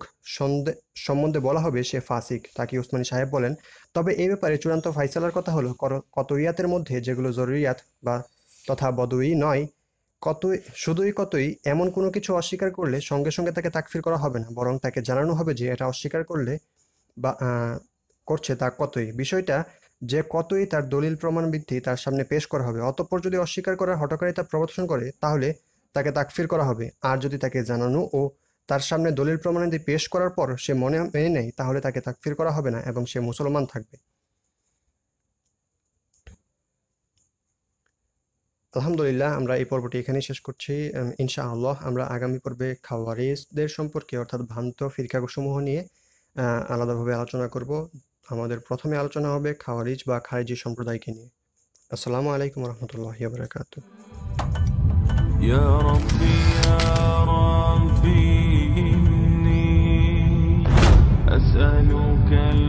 সম্বন্ধে বলা হবে সে ফাসিক। তাকি উসমানী সাহেব বলেন, তবে এই ব্যাপারে চূড়ান্ত ফাইসালার কথা হলো কতইয়াতের মধ্যে যেগুলো জরুরিয়াত বা তথা বদই নয়, শুধুই কতই এমন কোনো কিছু অস্বীকার করলে সঙ্গে সঙ্গে তাকে তাকফির করা হবে না, বরং তাকে জানানো হবে যে এটা অস্বীকার করলে বা করছে তা কতই। বিষয়টা যে কতই তার দলিল প্রমাণ ভিত্তি তার সামনে পেশ করা হবে। অতঃপর যদি অস্বীকার করার হটকারিতা প্রদর্শন করে তাহলে তাকে তাকফির করা হবে। আর যদি তাকে জানানো ও তার সামনে দলিল প্রমাণাদি পেশ করার পর সে মেনে নেয় তাহলে তাকে তাকফির করা হবে না এবং সে মুসলমান থাকবে। আলহামদুলিল্লাহ, আমরা এই পর্বটি এখানেই শেষ করছি। ইনশাআল্লাহ আমরা আগামী পর্বে খাওয়ারিজদের সম্পর্কে অর্থাৎ ভ্রান্ত ফিরকাসমূহ নিয়ে আলাদাভাবে আলোচনা করব। আমাদের প্রথমে আলোচনা হবে খাওয়ারিজ বা খারিজি সম্প্রদায়কে নিয়ে। আসসালামু আলাইকুম রহমতুল্লাহি ওয়া বারাকাতুহু। ইয়া রাব্বি ইয়া রাব্বি ইন্নী আসআলুকা